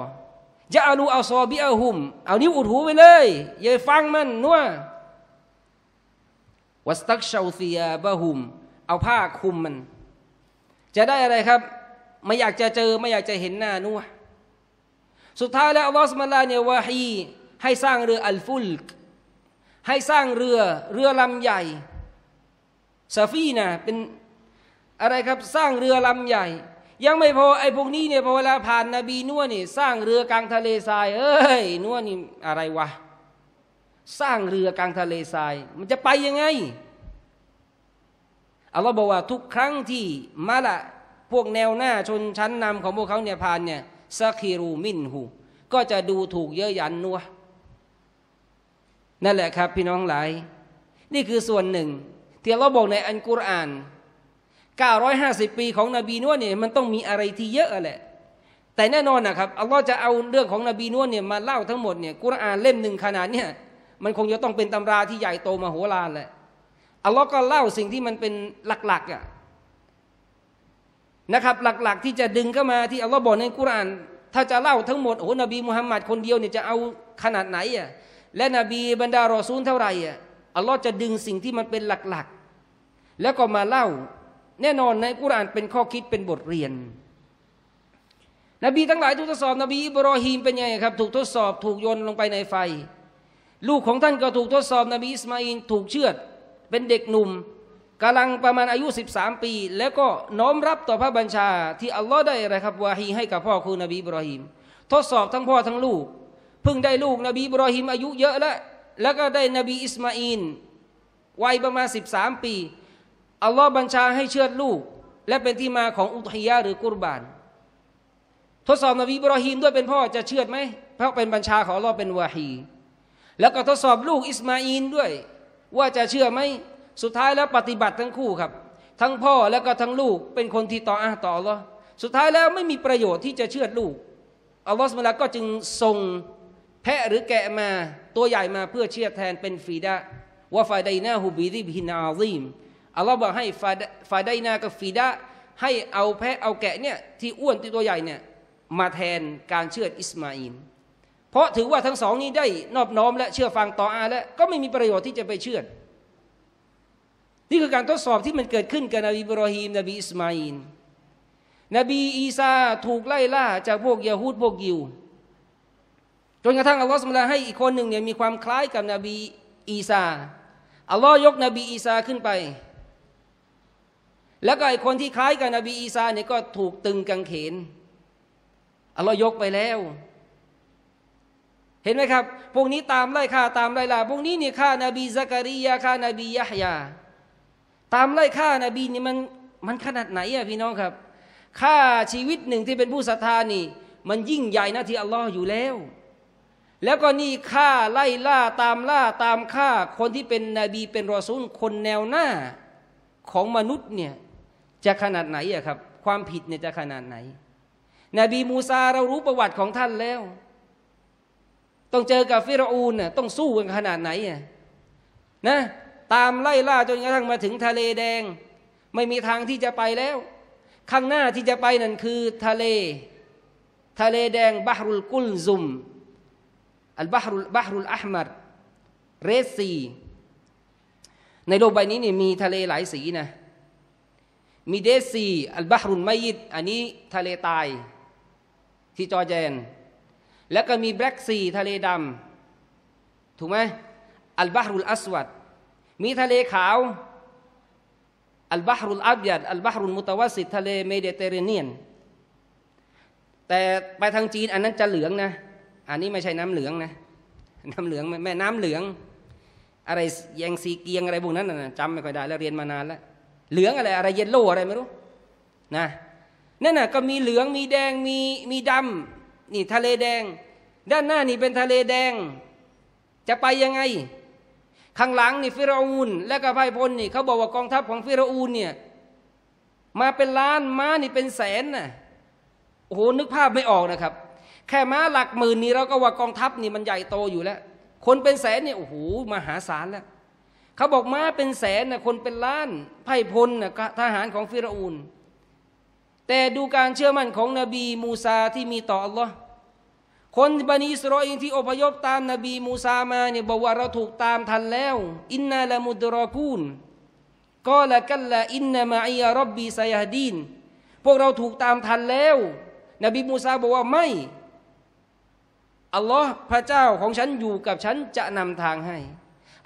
จะเอาลูเอาซอบิอาฮุมเอานิ้วอุดหูไปเลยอย่าฟังมันนัววัสตักชาวเซียบะฮุมเอาผ้าคลุมมันจะได้อะไรครับไม่อยากจะเจอไม่อยากจะเห็นหน้านัวสุดท้ายแล้วอัลลอฮฺซุบฮานะฮูวะตะอาลาเนี่ยวะฮีให้สร้างเรืออัลฟุลกให้สร้างเรือลำใหญ่ซาฟีนะเป็น อะไรครับสร้างเรือลำใหญ่ยังไม่พอไอ้พวกนี้เนี่ยพอเวลาผ่านนบีนัวนี่สร้างเรือกลางทะเลทรายเอ้ยนัวนี่อะไรวะสร้างเรือกลางทะเลทรายมันจะไปยังไงอัลลอฮ์บอกว่าทุกครั้งที่มาละพวกแนวหน้าชนชั้นนำของพวกเขาเนี่ยผ่านเนี่ยซาคิรูมินหูก็จะดูถูกเย้ยหยันนัวนั่นแหละครับพี่น้องหลายนี่คือส่วนหนึ่งที่อัลลอฮ์บอกในอัลกุรอาน950ปีของนบีนัวเนี่ยมันต้องมีอะไรที่เยอะแหละแต่แน่นอนนะครับอัลลอฮ์จะเอาเรื่องของนบีนัวเนี่ยมาเล่าทั้งหมดเนี่ยกุรอานเล่มหนึ่งขนาดเนี่ยมันคงจะต้องเป็นตำราที่ใหญ่โตมโหฬารแหละอัลลอฮ์ก็เล่าสิ่งที่มันเป็นหลักๆอะนะครับหลักๆที่จะดึงเข้ามาที่อัลลอฮ์บอกในกุรอานถ้าจะเล่าทั้งหมดโอ้นบีมุฮัมมัดคนเดียวเนี่ยจะเอาขนาดไหนอะและนบีบรรดารอซูลเท่าไหร่อะอัลลอฮ์จะดึงสิ่งที่มันเป็นหลักๆแล้วก็มาเล่าแน่นอนในกุรอานเป็นข้อคิดเป็นบทเรียนนบีทั้งหลายถูกทดสอบนบีอิบรอฮีมเป็นไงครับถูกทดสอบถูกโยนลงไปในไฟลูกของท่านก็ถูกทดสอบนบีอิสมาอิลถูกเชือดเป็นเด็กหนุ่มกำลังประมาณอายุ13ปีแล้วก็น้อมรับต่อพระบัญชาที่อัลลอฮ์ได้อะไรครับวาฮีให้กับพ่อคือนบีอิบรอฮีมทดสอบทั้งพ่อทั้งลูกเพิ่งได้ลูกนบีอิบรอฮีมอายุเยอะแล้วก็ได้นบีอิสมาอิลวัยประมาณ13ปีอัลลอฮ์บัญชาให้เชือดลูกและเป็นที่มาของอุทิยะหรือกุรบานทดสอบนบีอิบรอฮีมด้วยเป็นพ่อจะเชือดไหมเพราะเป็นบัญชาของอัลลอฮ์เป็นวาฮีแล้วก็ทดสอบลูกอิสมาอิลด้วยว่าจะเชื่อไหมสุดท้ายแล้วปฏิบัติทั้งคู่ครับทั้งพ่อและก็ทั้งลูกเป็นคนที่ต่ออาต่ออัลลอฮ์สุดท้ายแล้วไม่มีประโยชน์ที่จะเชื่อลูกอัลลอฮ์สุบฮานะฮูวะตะอาลาก็จึงส่งแพะหรือแกะมาตัวใหญ่มาเพื่อเชื่อแทนเป็นฟีดะวะฟาไดนาฮูบิซิบฮินอาซีมอัลลอฮ์บอกให้ฟาไดนากับฟีดะให้เอาแพะเอาแกะเนี่ยที่อ้วนที่ตัวใหญ่เนี่ยมาแทนการเชื่ออิสมาอิลเพราะถือว่าทั้งสองนี้ได้นอบน้อมและเชื่อฟังต่ออาและก็ไม่มีประโยชน์ที่จะไปเชื่อนี่คือการทดสอบที่มันเกิดขึ้นกับนบีอิบรอฮีมนบีอิสมาอิลนบีอีซาถูกไล่ล่าจากพวกยะฮูดพวกยิวจนกระทั่งอัลลอฮฺซุบฮานะฮูวะตะอาลาให้อีกคนหนึ่งเนี่ยมีความคล้ายกับนบีอีซาอัลลอฮฺยกนบีอีซาขึ้นไปแล้วก็ไอ้คนที่คล้ายกับนบีอีซาเนี่ยก็ถูกตึงกางเขนอัลลอฮฺยกไปแล้วเห็นไหมครับพวกนี้ตามไล่ฆ่าตามไล่ล่าพวกนี้เนี่ยฆ่านบีซะกะรียาฆ่านบียะฮยาตามไล่ฆ่านบีนี่มันขนาดไหนอะพี่น้องครับฆ่าชีวิตหนึ่งที่เป็นผู้ศรัทธานี่มันยิ่งใหญ่นะที่อัลลอฮ์อยู่แล้วแล้วก็นี่ฆ่าไล่ล่าตามล่าตามฆ่าคนที่เป็นนบีเป็นรอซูลคนแนวหน้าของมนุษย์เนี่ยจะขนาดไหนอะครับความผิดเนี่ยจะขนาดไหนนบีมูซาเรารู้ประวัติของท่านแล้วต้องเจอกับฟิรเอานต้องสู้กันขนาดไหนนะตามไล่ล่าจนกระทั่งมาถึงทะเลแดงไม่มีทางที่จะไปแล้วข้างหน้าที่จะไปนั่นคือทะเลแดงบะฮรุลกุลซุมอัลบะฮรุลอัฮมัรเรดซีในโลกใบนี้นี่มีทะเลหลายสีนะมีเดดซีอัลบะฮรุลมัยยิตอันนี้ทะเลตายที่จอร์แดนแล้วก็มีแบล็กซีทะเลดำถูกไหมอัลบะฮรุลอัสวัดมีทะเลขาวอัลบะฮรุลอับยัดอัลบะฮรุลมุตวัสสิตทะเลเมดิเตอร์เรเนียนแต่ไปทางจีนอันนั้นจะเหลืองนะอันนี้ไม่ใช่น้ำเหลืองนะน้ำเหลืองแม่น้ำเหลืองอะไรแยงซีเกียงอะไรพวกนั้นนะจำไม่ค่อยได้แล้วเรียนมานานแล้วเหลืองอะไรเยลโล่อะไรไม่รู้นะนั่นน่ะก็มีเหลืองมีแดงมีดำนี่ทะเลแดงด้านหน้านี่เป็นทะเลแดงจะไปยังไงข้างหลังนี่ฟิรเอานและก็พ่ายพลนี่เขาบอกว่ากองทัพของฟิรเอานเนี่ยมาเป็นล้านม้านี่เป็นแสนน่ะโอ้โหนึกภาพไม่ออกนะครับแค่ม้าหลักหมื่นนี่เราก็ว่ากองทัพนี่มันใหญ่โตอยู่แล้วคนเป็นแสนเนี่ยโอ้โหมหาศาลแล้วเขาบอกม้าเป็นแสนน่ะคนเป็นล้านพ่ายพลน่ะทหารของฟิรเอานแต่ดูการเชื่อมั่นของนบีมูซาที่มีต่ออัลลอฮ์คนบันิอิสรออีลที่อพยพตามนบีมูซามาเนี่ยบอกว่าเราถูกตามทันแล้วอินนาละมุดรอกูนกอละกัลลาอินนามะอียะร็อบบีซะยะฮดีนพวกเราถูกตามทันแล้วนบีมูซาบอกว่าไม่อัลลอฮ์พระเจ้าของฉันอยู่กับฉันจะนำทางให้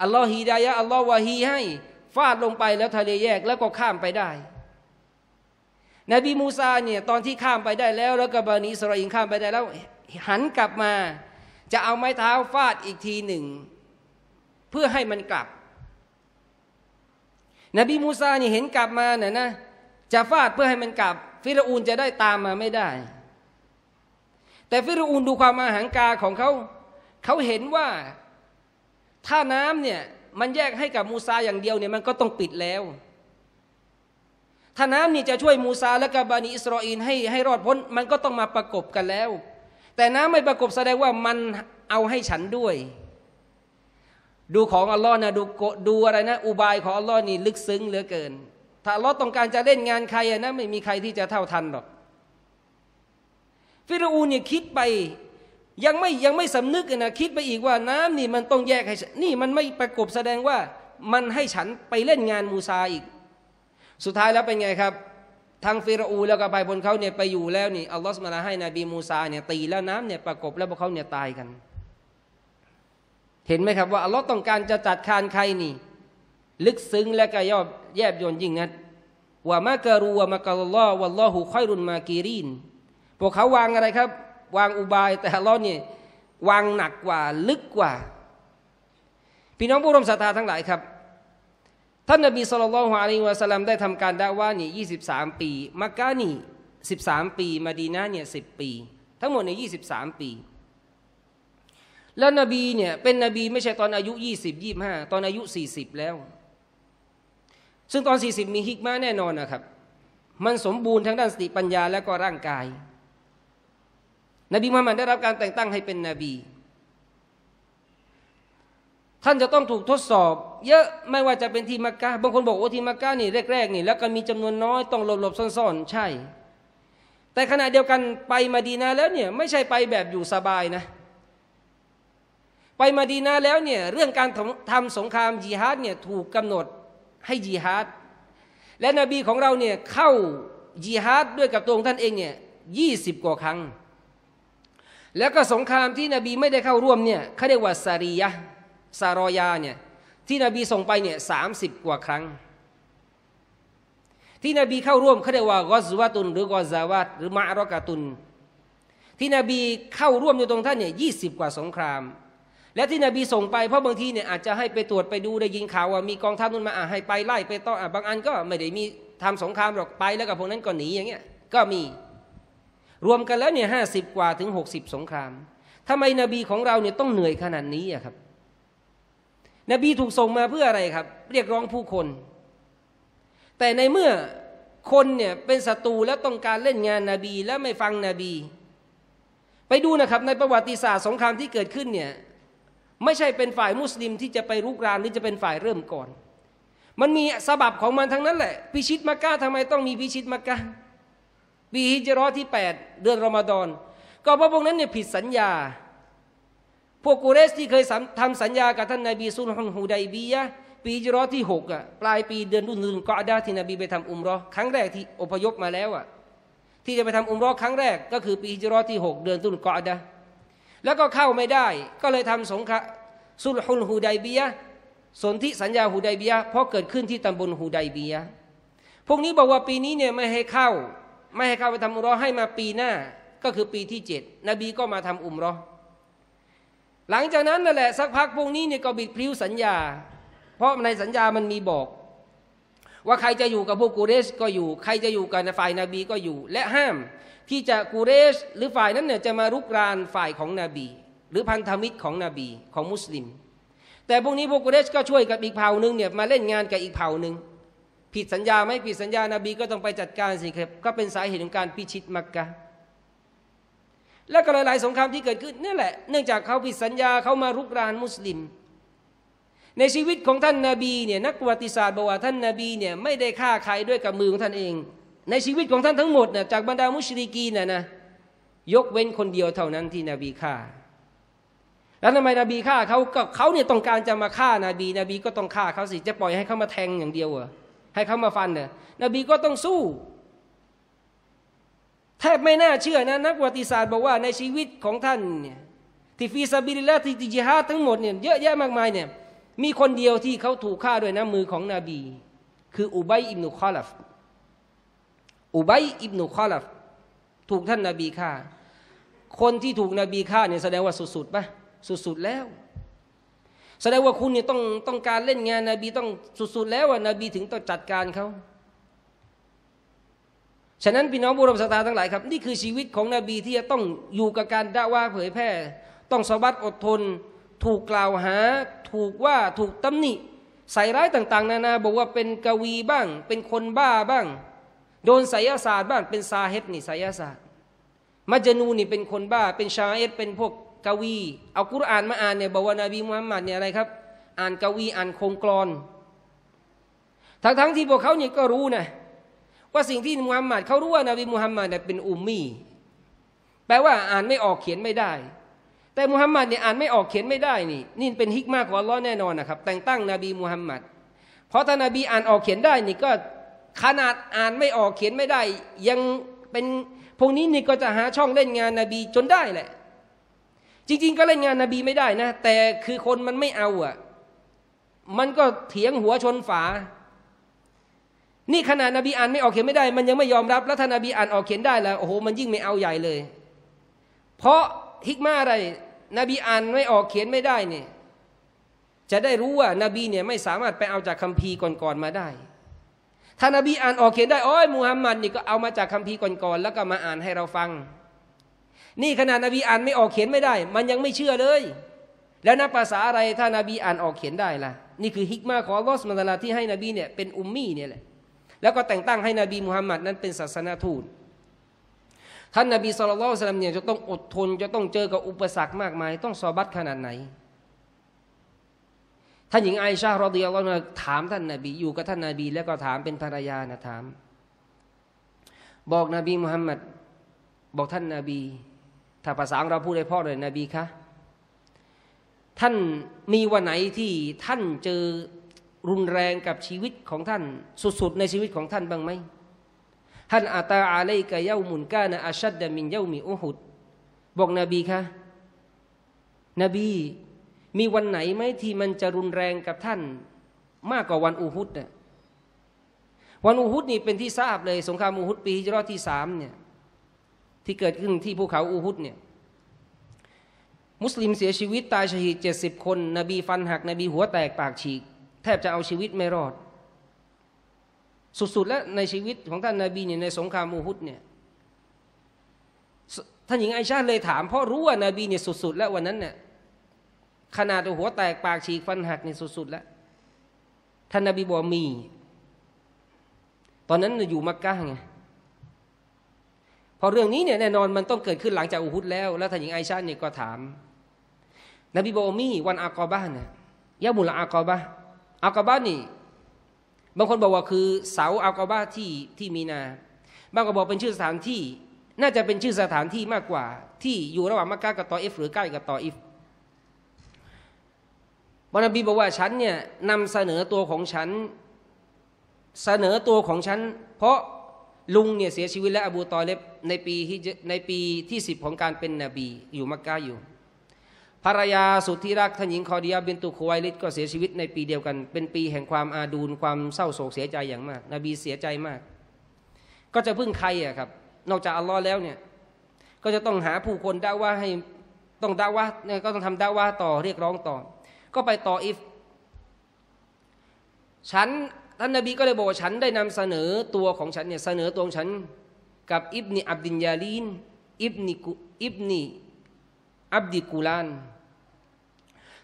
อัลลอฮ์ฮิดายะอัลลอฮ์วะฮีให้ฟาดลงไปแล้วทะเลแยกแล้วก็ข้ามไปได้ นบีมูซาเนี่ยตอนที่ข้ามไปได้แล้วแล้วก็บานีอิสราเอลข้ามไปได้แล้วหันกลับมาจะเอาไม้เท้าฟาดอีกทีหนึ่งเพื่อให้มันกลับนบีมูซาเนี่ยเห็นกลับมาเนี่ยนะจะฟาดเพื่อให้มันกลับฟิรอูนจะได้ตามมาไม่ได้แต่ฟิรอูนดูความอาหังการของเขาเขาเห็นว่าถ้าน้ำเนี่ยมันแยกให้กับมูซาอย่างเดียวเนี่ยมันก็ต้องปิดแล้วถ้าน้ำนี่จะช่วยมูซาและกับบานีอิสราเอลให้รอดพ้นมันก็ต้องมาประกบกันแล้วแต่น้ำไม่ประกบแสดงว่ามันเอาให้ฉันด้วยดูของอัลลอฮ์นะดูอะไรนะอุบายของอัลลอฮ์นี่ลึกซึ้งเหลือเกินถ้าอัลลอฮ์ต้องการจะเล่นงานใครนะไม่มีใครที่จะเท่าทันหรอกฟิรอูนเนี่ยคิดไปยังไม่สำนึกนะคิดไปอีกว่าน้ำนี่มันต้องแยกให้นี่มันไม่ประกบแสดงว่ามันให้ฉันไปเล่นงานมูซาอีกสุดท้ายแล้วเป็นไงครับทางฟิรอูแล้วก็ไปบนเขาเนี่ยไปอยู่แล้วนี่อัลลอฮฺซุบฮานะฮูวะตะอาลาให้นบีมูซาเนี่ยตีแล้วน้ำเนี่ยประกบแล้วพวกเขาเนี่ยตายกันเห็นไหมครับว่าอัลลอฮฺต้องการจะจัดการใครนี่ลึกซึ้งและก็แยบยลยิ่งนักว่ามะกะรูวะมะกัลลอฮฺวัลลอฮุค็อยรุลมากีรีนพวกเขาวางอะไรครับวางอุบายแต่อัลลอฮฺเนี่ยวางหนักกว่าลึกกว่าพี่น้องผู้ร่วมศรัทธาทั้งหลายครับท่านนบีศ็อลลัลลอฮุอะลัยฮิวะซัลลัมได้ทำการดะวะห์นี่23ปีมักกะห์นี่13ปีมะดีนะห์เนี่ย10ปีทั้งหมดเนี่ย23ปีแล้วนบีเนี่ยเป็นนบีไม่ใช่ตอนอายุ20 25ตอนอายุ40แล้วซึ่งตอน40มีฮิกมะห์แน่นอนนะครับมันสมบูรณ์ทั้งด้านสติปัญญาและก็ร่างกายนบีมุฮัมมัดได้รับการแต่งตั้งให้เป็นนบีท่านจะต้องถูกทดสอบเยอะไม่ว่าจะเป็นที่มักกะห์บางคนบอกว่าที่มักกะห์นี่แรกๆนี่แล้วก็มีจำนวนน้อยต้องหลบซ่อนๆใช่แต่ขณะเดียวกันไปมะดีนะห์แล้วเนี่ยไม่ใช่ไปแบบอยู่สบายนะไปมะดีนะห์แล้วเนี่ยเรื่องการทำสงครามญิฮาดเนี่ยถูกกำหนดให้ญิฮาดและนบีของเราเนี่ยเข้าญิฮาดด้วยกับตัวของท่านเองเนี่ย20กว่าครั้งแล้วก็สงครามที่นบีไม่ได้เข้าร่วมเนี่ยเขาเรียกว่าซารียะห์ซารอยาเนี่ยที่นบีส่งไปเนี่ย30กว่าครั้งที่นบีเข้าร่วมเขาเรียกว่ากอซวะตุนหรือกอซาวาตหรือมะรอกะตุนที่นบีเข้าร่วมอยู่ตรงท่านเนี่ย20กว่าสงครามและที่นบีส่งไปเพราะบางทีเนี่ยอาจจะให้ไปตรวจไปดูได้ยินข่าวว่ามีกองทัพนู่นมาให้ไปไล่ไปต้อนบางอันก็ไม่ได้มีทำสงครามหรอกไปแล้วกับพวกนั้นก็หนีอย่างเงี้ยก็มีรวมกันแล้วเนี่ย50กว่าถึง60สงครามทำไมนบีของเราเนี่ยต้องเหนื่อยขนาดนี้อะครับนบีถูกส่งมาเพื่ออะไรครับเรียกร้องผู้คนแต่ในเมื่อคนเนี่ยเป็นศัตรูและต้องการเล่นงานนบีและไม่ฟังนบีไปดูนะครับในประวัติศาสตร์สงครามที่เกิดขึ้นเนี่ยไม่ใช่เป็นฝ่ายมุสลิมที่จะไปรุกรานหรือจะเป็นฝ่ายเริ่มก่อนมันมีสาบับของมันทั้งนั้นแหละพิชิตมักกะห์ทำไมต้องมีพิชิตมักกะห์ปีฮิจเราะห์ที่8เดือนรอมฎอนก็เพราะพวกนั้นเนี่ยผิดสัญญาพวกกุเรชที่เคยทำสัญญากับท่านนบีสุลฮุนฮูไดบียะปีฮิจเราะห์ที่6ปลายปีเดือนดุลกออดะห์ที่นบีไปทำอุมเราะห์ครั้งแรกที่อพยพมาแล้วที่จะไปทำอุมเราะห์ครั้งแรกก็คือปีฮิจเราะห์ที่6เดือนดุลกออดะห์แล้วก็เข้าไม่ได้ก็เลยทำสงครามสุลฮุนฮูไดบียะสนธิสัญญาฮูไดบียะเพราะเกิดขึ้นที่ตำบลฮูไดบียะพวกนี้บอกว่าปีนี้เนี่ยไม่ให้เข้าไปทำอุมเราะห์ให้มาปีหน้าก็คือปีที่7นบีก็มาทำอุมเราะห์หลังจากนั้นนั่นแหละสักพักพวกนี้เนี่ยก็บิดพลิ้วสัญญาเพราะในสัญญามันมีบอกว่าใครจะอยู่กับพวกกูเรชก็อยู่ใครจะอยู่กับฝ่ายนาบีก็อยู่และห้ามที่จะกูเรชหรือฝ่ายนั้นเนี่ยจะมารุกรานฝ่ายของนบีหรือพันธมิตรของนบีของมุสลิมแต่พวกนี้พวกกูเรชก็ช่วยกับอีกเผ่านึงเนี่ยมาเล่นงานกับอีกเผ่านึงผิดสัญญาไหมผิดสัญญานาบีก็ต้องไปจัดการสิครับก็เป็นสาเหตุของการพิชิตมักกะห์และก็หลายๆสงครามที่เกิดขึ้นนี่แหละเนื่องจากเขาผิดสัญญาเขามารุกรานมุสลิมในชีวิตของท่านนบีเนี่ยนักประวัติศาสตร์บอกว่าท่านนบีเนี่ยไม่ได้ฆ่าใครด้วยกับมือของท่านเองในชีวิตของท่านทั้งหมดเนี่ยจากบรรดามุชริกีนนะยกเว้นคนเดียวเท่านั้นที่นบีฆ่าแล้วทำไมนบีฆ่าเขาก็เขาเนี่ยต้องการจะมาฆ่านบีนบีก็ต้องฆ่าเขาสิจะปล่อยให้เขามาแทงอย่างเดียวเหรอให้เขามาฟันเนี่ยนบีก็ต้องสู้แทบไม่น่าเชื่อนะนักประวัติศาสตร์บอกว่าในชีวิตของท่านเนี่ยที่ฟีซาบิลิลละห์ที่ญิฮาดทั้งหมดเนี่ยเยอะแยะมากมายเนี่ยมีคนเดียวที่เขาถูกฆ่าด้วยน้ำมือของนบีคืออุบัยอิบนุคอลัฟ อุบัยอิบนุคอลัฟถูกท่านนบีฆ่าคนที่ถูกนบีฆ่าเนี่ยแสดงว่าสุดๆป่ะสุดๆแล้วแสดงว่าคุณเนี่ยต้องการเล่นงานนบีต้องสุดๆแล้วอ่ะนบีถึงต้องจัดการเขาฉะนั้นพี่น้องผู้รับศรัทธาทั้งหลายครับนี่คือชีวิตของนบีที่จะต้องอยู่กับการดะวาเผยแพร่ต้องซะบัตอดทนถูกกล่าวหาถูกว่าถูกตำหนิใส่ร้ายต่างๆนานาบอกว่าเป็นกวีบ้างเป็นคนบ้าบ้างโดนไสยศาสตร์บ้างเป็นซาฮิบนี่ไสยศาสตร์มัจญูนี่เป็นคนบ้าเป็นชาอิรเป็นพวกกวีเอากุรอานมาอ่านเนี่ยบอกว่านบีมุฮัมมัดเนี่ยอะไรครับอ่านกวีอ่านโครงกลอนทั้งที่พวกเขาเนี่ยก็รู้นะว่าสิ่งที่มุฮัมมัดเขารู้ว่านบีมุฮัมมัดเนี่ยเป็นอุมมี่แปลว่าอ่านไม่ออกเขียนไม่ได้แต่มุฮัมมัดเนี่ยอ่านไม่ออกเขียนไม่ได้นี่เป็นฮิกมะห์ของอัลเลาะห์แน่นอนนะครับแต่งตั้งนบีมุฮัมมัดเพราะถ้านบีอ่านออกเขียนได้นี่ก็ขนาดอ่านไม่ออกเขียนไม่ได้ยังเป็นพวกนี้นี่ก็จะหาช่องเล่นงานนบีจนได้แหละจริงๆก็เล่นงานนบีไม่ได้นะแต่คือคนมันไม่เอาอ่ะมันก็เถียงหัวชนฝานี่ขนาดนบีอ่านไม่ออกเขียนไม่ได้มันยังไม่ยอมรับแล้วถ้านบีอ่านออกเขียนได้แล้วโอ้โหมันยิ่งไม่เอาใหญ่เลยเพราะฮิกมะห์อะไรนบีอ่านไม่ออกเขียนไม่ได้เนี่ยจะได้รู้ว่านบีเนี่ยไม่สามารถไปเอาจากคัมภีร์ก่อนๆมาได้ถ้านบีอ่านออกเขียนได้โอ้ยมุฮัมมัดนี่ก็เอามาจากคัมภีร์ก่อนๆแล้วก็มาอ่านให้เราฟังนี่ขนาดนบีอ่านไม่ออกเขียนไม่ได้มันยังไม่เชื่อเลยแล้วนับภาษาอะไรถ้านบีอ่านออกเขียนได้ล่ะนี่คือฮิกมะห์ของอัลเลาะห์ซุบฮานะฮูวะตะอาลาที่ให้นบีเนี่ยเป็นอุมมี่เนี่ยแหละแล้วก็แต่งตั้งให้นบีมุฮัมมัดนั้นเป็นศาสนทูตท่านนบีศ็อลลัลลอฮุอะลัยฮิวะซัลลัมเนี่ยจะต้องอดทนจะต้องเจอกับอุปสรรคมากมายต้องซอบัตขนาดไหนท่านหญิงอาอิชะฮ์รอฎิยัลลอฮุอันฮาถามท่านนบีอยู่กับท่านนบีแล้วก็ถามเป็นภรรยานะถามบอกนบีมุฮัมมัดบอกท่านนบีถ้าภาษาเราพูดได้พ่อเลยนบีคะท่านมีวันไหนที่ท่านเจอรุนแรงกับชีวิตของท่านสุดๆในชีวิตของท่านบ้างไหมท่านอาตาอาเลกะเยามุนกานะอัชัดดะมินเยามีอุฮุดบอกนบีคะนบีมีวันไหนไหมที่มันจะรุนแรงกับท่านมากกว่าวันอูฮุดเนี่ยวันอูฮุดนี่เป็นที่ทราบเลยสงครามอูฮุดปีฮิจเราะห์ที่3เนี่ยที่เกิดขึ้นที่ภูเขาอูฮุดเนี่ยมุสลิมเสียชีวิตตายชะฮีด70คนนบีฟันหักนบีหัวแตกปากฉีกแทบจะเอาชีวิตไม่รอดสุดๆแล้วในชีวิตของท่านนบีเนี่ยในสงครามอูฮุดเนี่ยท่านหญิงไอชาเลยถามเพราะรู้ว่านบีเนี่ยสุดๆแล้ววันนั้นเนี่ยขนาดหัวแตกปากฉีกฟันหักเนี่ยสุดๆแล้วท่านนบีบอกมีตอนนั้นอยู่มักกะฮ์ไงพอเรื่องนี้เนี่ยแน่นอนมันต้องเกิดขึ้นหลังจากอูฮุดแล้วแล้วท่านหญิงไอชาเนี่ยก็ถามนบีบอกมีวันอากอบะห์เนี่ยยะมุลอากอบะห์อากอบะห์นี่บางคนบอกว่าคือเสาอากอบะห์ที่มีนาบางก็บอกเป็นชื่อสถานที่น่าจะเป็นชื่อสถานที่มากกว่าที่อยู่ระหว่างมักกะฮ์กับตออิฟหรือใกล้กับตออิฟนบีบอกว่าฉันเนี่ยนำเสนอตัวของฉันเพราะลุงเนี่ยเสียชีวิตและอบูตอเลบในปีที่10ของการเป็นนบีอยู่มักกะฮ์อยู่ภรรยาสุดที่รักท่านหญิงคอดียะห์บินตุคุไวลิดก็เสียชีวิตในปีเดียวกันเป็นปีแห่งความอาดูลความเศร้าโศกเสียใจอย่างมากนบีเสียใจมากก็จะพึ่งใครอะครับนอกจากอัลเลาะห์แล้วเนี่ยก็จะต้องหาผู้คนดะวะห์ให้ต้องดะวะห์เนี่ยก็ต้องทำดะวะห์ต่อเรียกร้องต่อก็ไปตออิฟท่านนบีก็เลยบอกฉันได้นำเสนอตัวของฉันเนี่ยเสนอตัวของฉันกับอิบนีอับดินยาลีนอิบนีอับดิกูลาน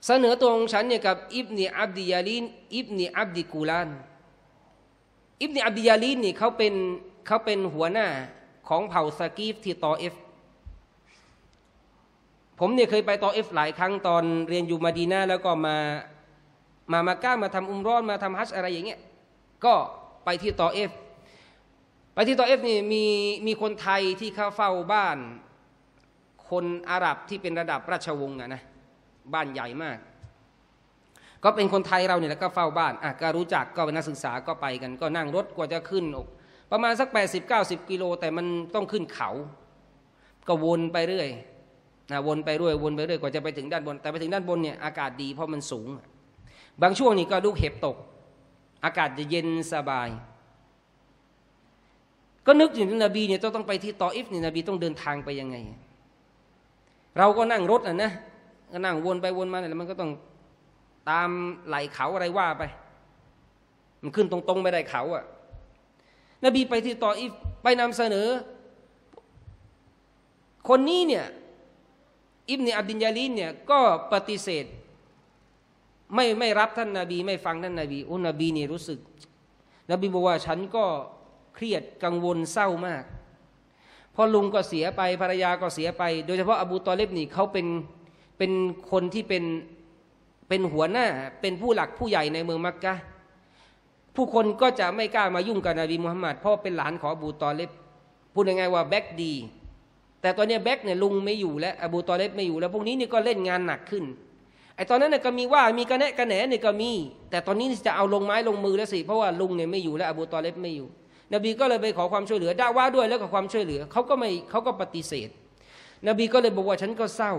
เสนอตัวของฉันเนี่ยกับอิบนีอับดิยาลีนอิบนีอับดิกูลานอิบนีอับดิยาลีนนี่เขาเป็นหัวหน้าของเผ่าซากีฟที่ตออิฟผมเนี่ยเคยไปตออิฟหลายครั้งตอนเรียนอยู่มะดีนะห์แล้วก็มามักกะฮ์มาทำอุมเราะห์มาทำฮัจญ์อะไรอย่างเงี้ยก็ไปที่ตออิฟนี่มีคนไทยที่เข้าเฝ้าบ้านคนอาหรับที่เป็นระดับราชวงศ์นะบ้านใหญ่มากก็เป็นคนไทยเราเนี่ยแล้วก็เฝ้าบ้านก็รู้จักก็เป็นนักศึกษาก็ไปกันก็นั่งรถกว่าจะขึ้นประมาณสัก 80-90 กิโลแต่มันต้องขึ้นเขาก็วนไปเรื่อยกว่าจะไปถึงด้านบนแต่ไปถึงด้านบนเนี่ยอากาศดีเพราะมันสูงบางช่วงนี่ก็ลูกเห็บตกอากาศจะเย็นสบายก็ ก็นึกถึงนบีเนี่ยต้องไปที่ตออิฟเนี่ยนบีต้องเดินทางไปยังไงเราก็นั่งรถนะก็นั่งวนไปวนมาแล้วมันก็ต้องตามไหลเขาอะไรว่าไปมันขึ้นตรงๆไม่ได้เขาอ่ะนบีไปที่ตออิฟไปนำเสนอคนนี้เนี่ยอิบนุอับดินยาลีนเนี่ยก็ปฏิเสธไม่รับท่านนบีไม่ฟังท่านนบีโอ้นบีนี่รู้สึกนบีบอกว่าฉันก็เครียดกังวลเศร้ามากพอลุงก็เสียไปภรรยาก็เสียไปโดยเฉพาะอบูตอลิบนี่เขาเป็นคนที่เป็นหัวหน้าเป็นผู้หลักผู้ใหญ่ในเมืองมักกะห์ผู้คนก็จะไม่กล้ามายุ่งกับนบีมุฮัมมัดเพราะเป็นหลานของอบูตอลิบพูดยังไงว่าแบ็กดีแต่ตอนนี้แบ็กเนี่ยลุงไม่อยู่แล้วอบูตอลิบไม่อยู่แล้วพวกนี้นี่ก็เล่นงานหนักขึ้นไอ้ตอนนั้นเนี่ยก็มีว่ามีกระแนะกระแหนเนี่ยก็มีแต่ตอนนี้จะเอาลงไม้ลงมือแล้วสิเพราะว่าลุงเนี่ยไม่อยู่แล้วอบูตอลิบไม่อยู่นบีก็เลยไปขอความช่วยเหลือด่าว่าด้วยแล้วก็ความช่วยเหลือเขาก็ปฏิเสธนบีก็เลยบอกว่าฉันก็เศร้า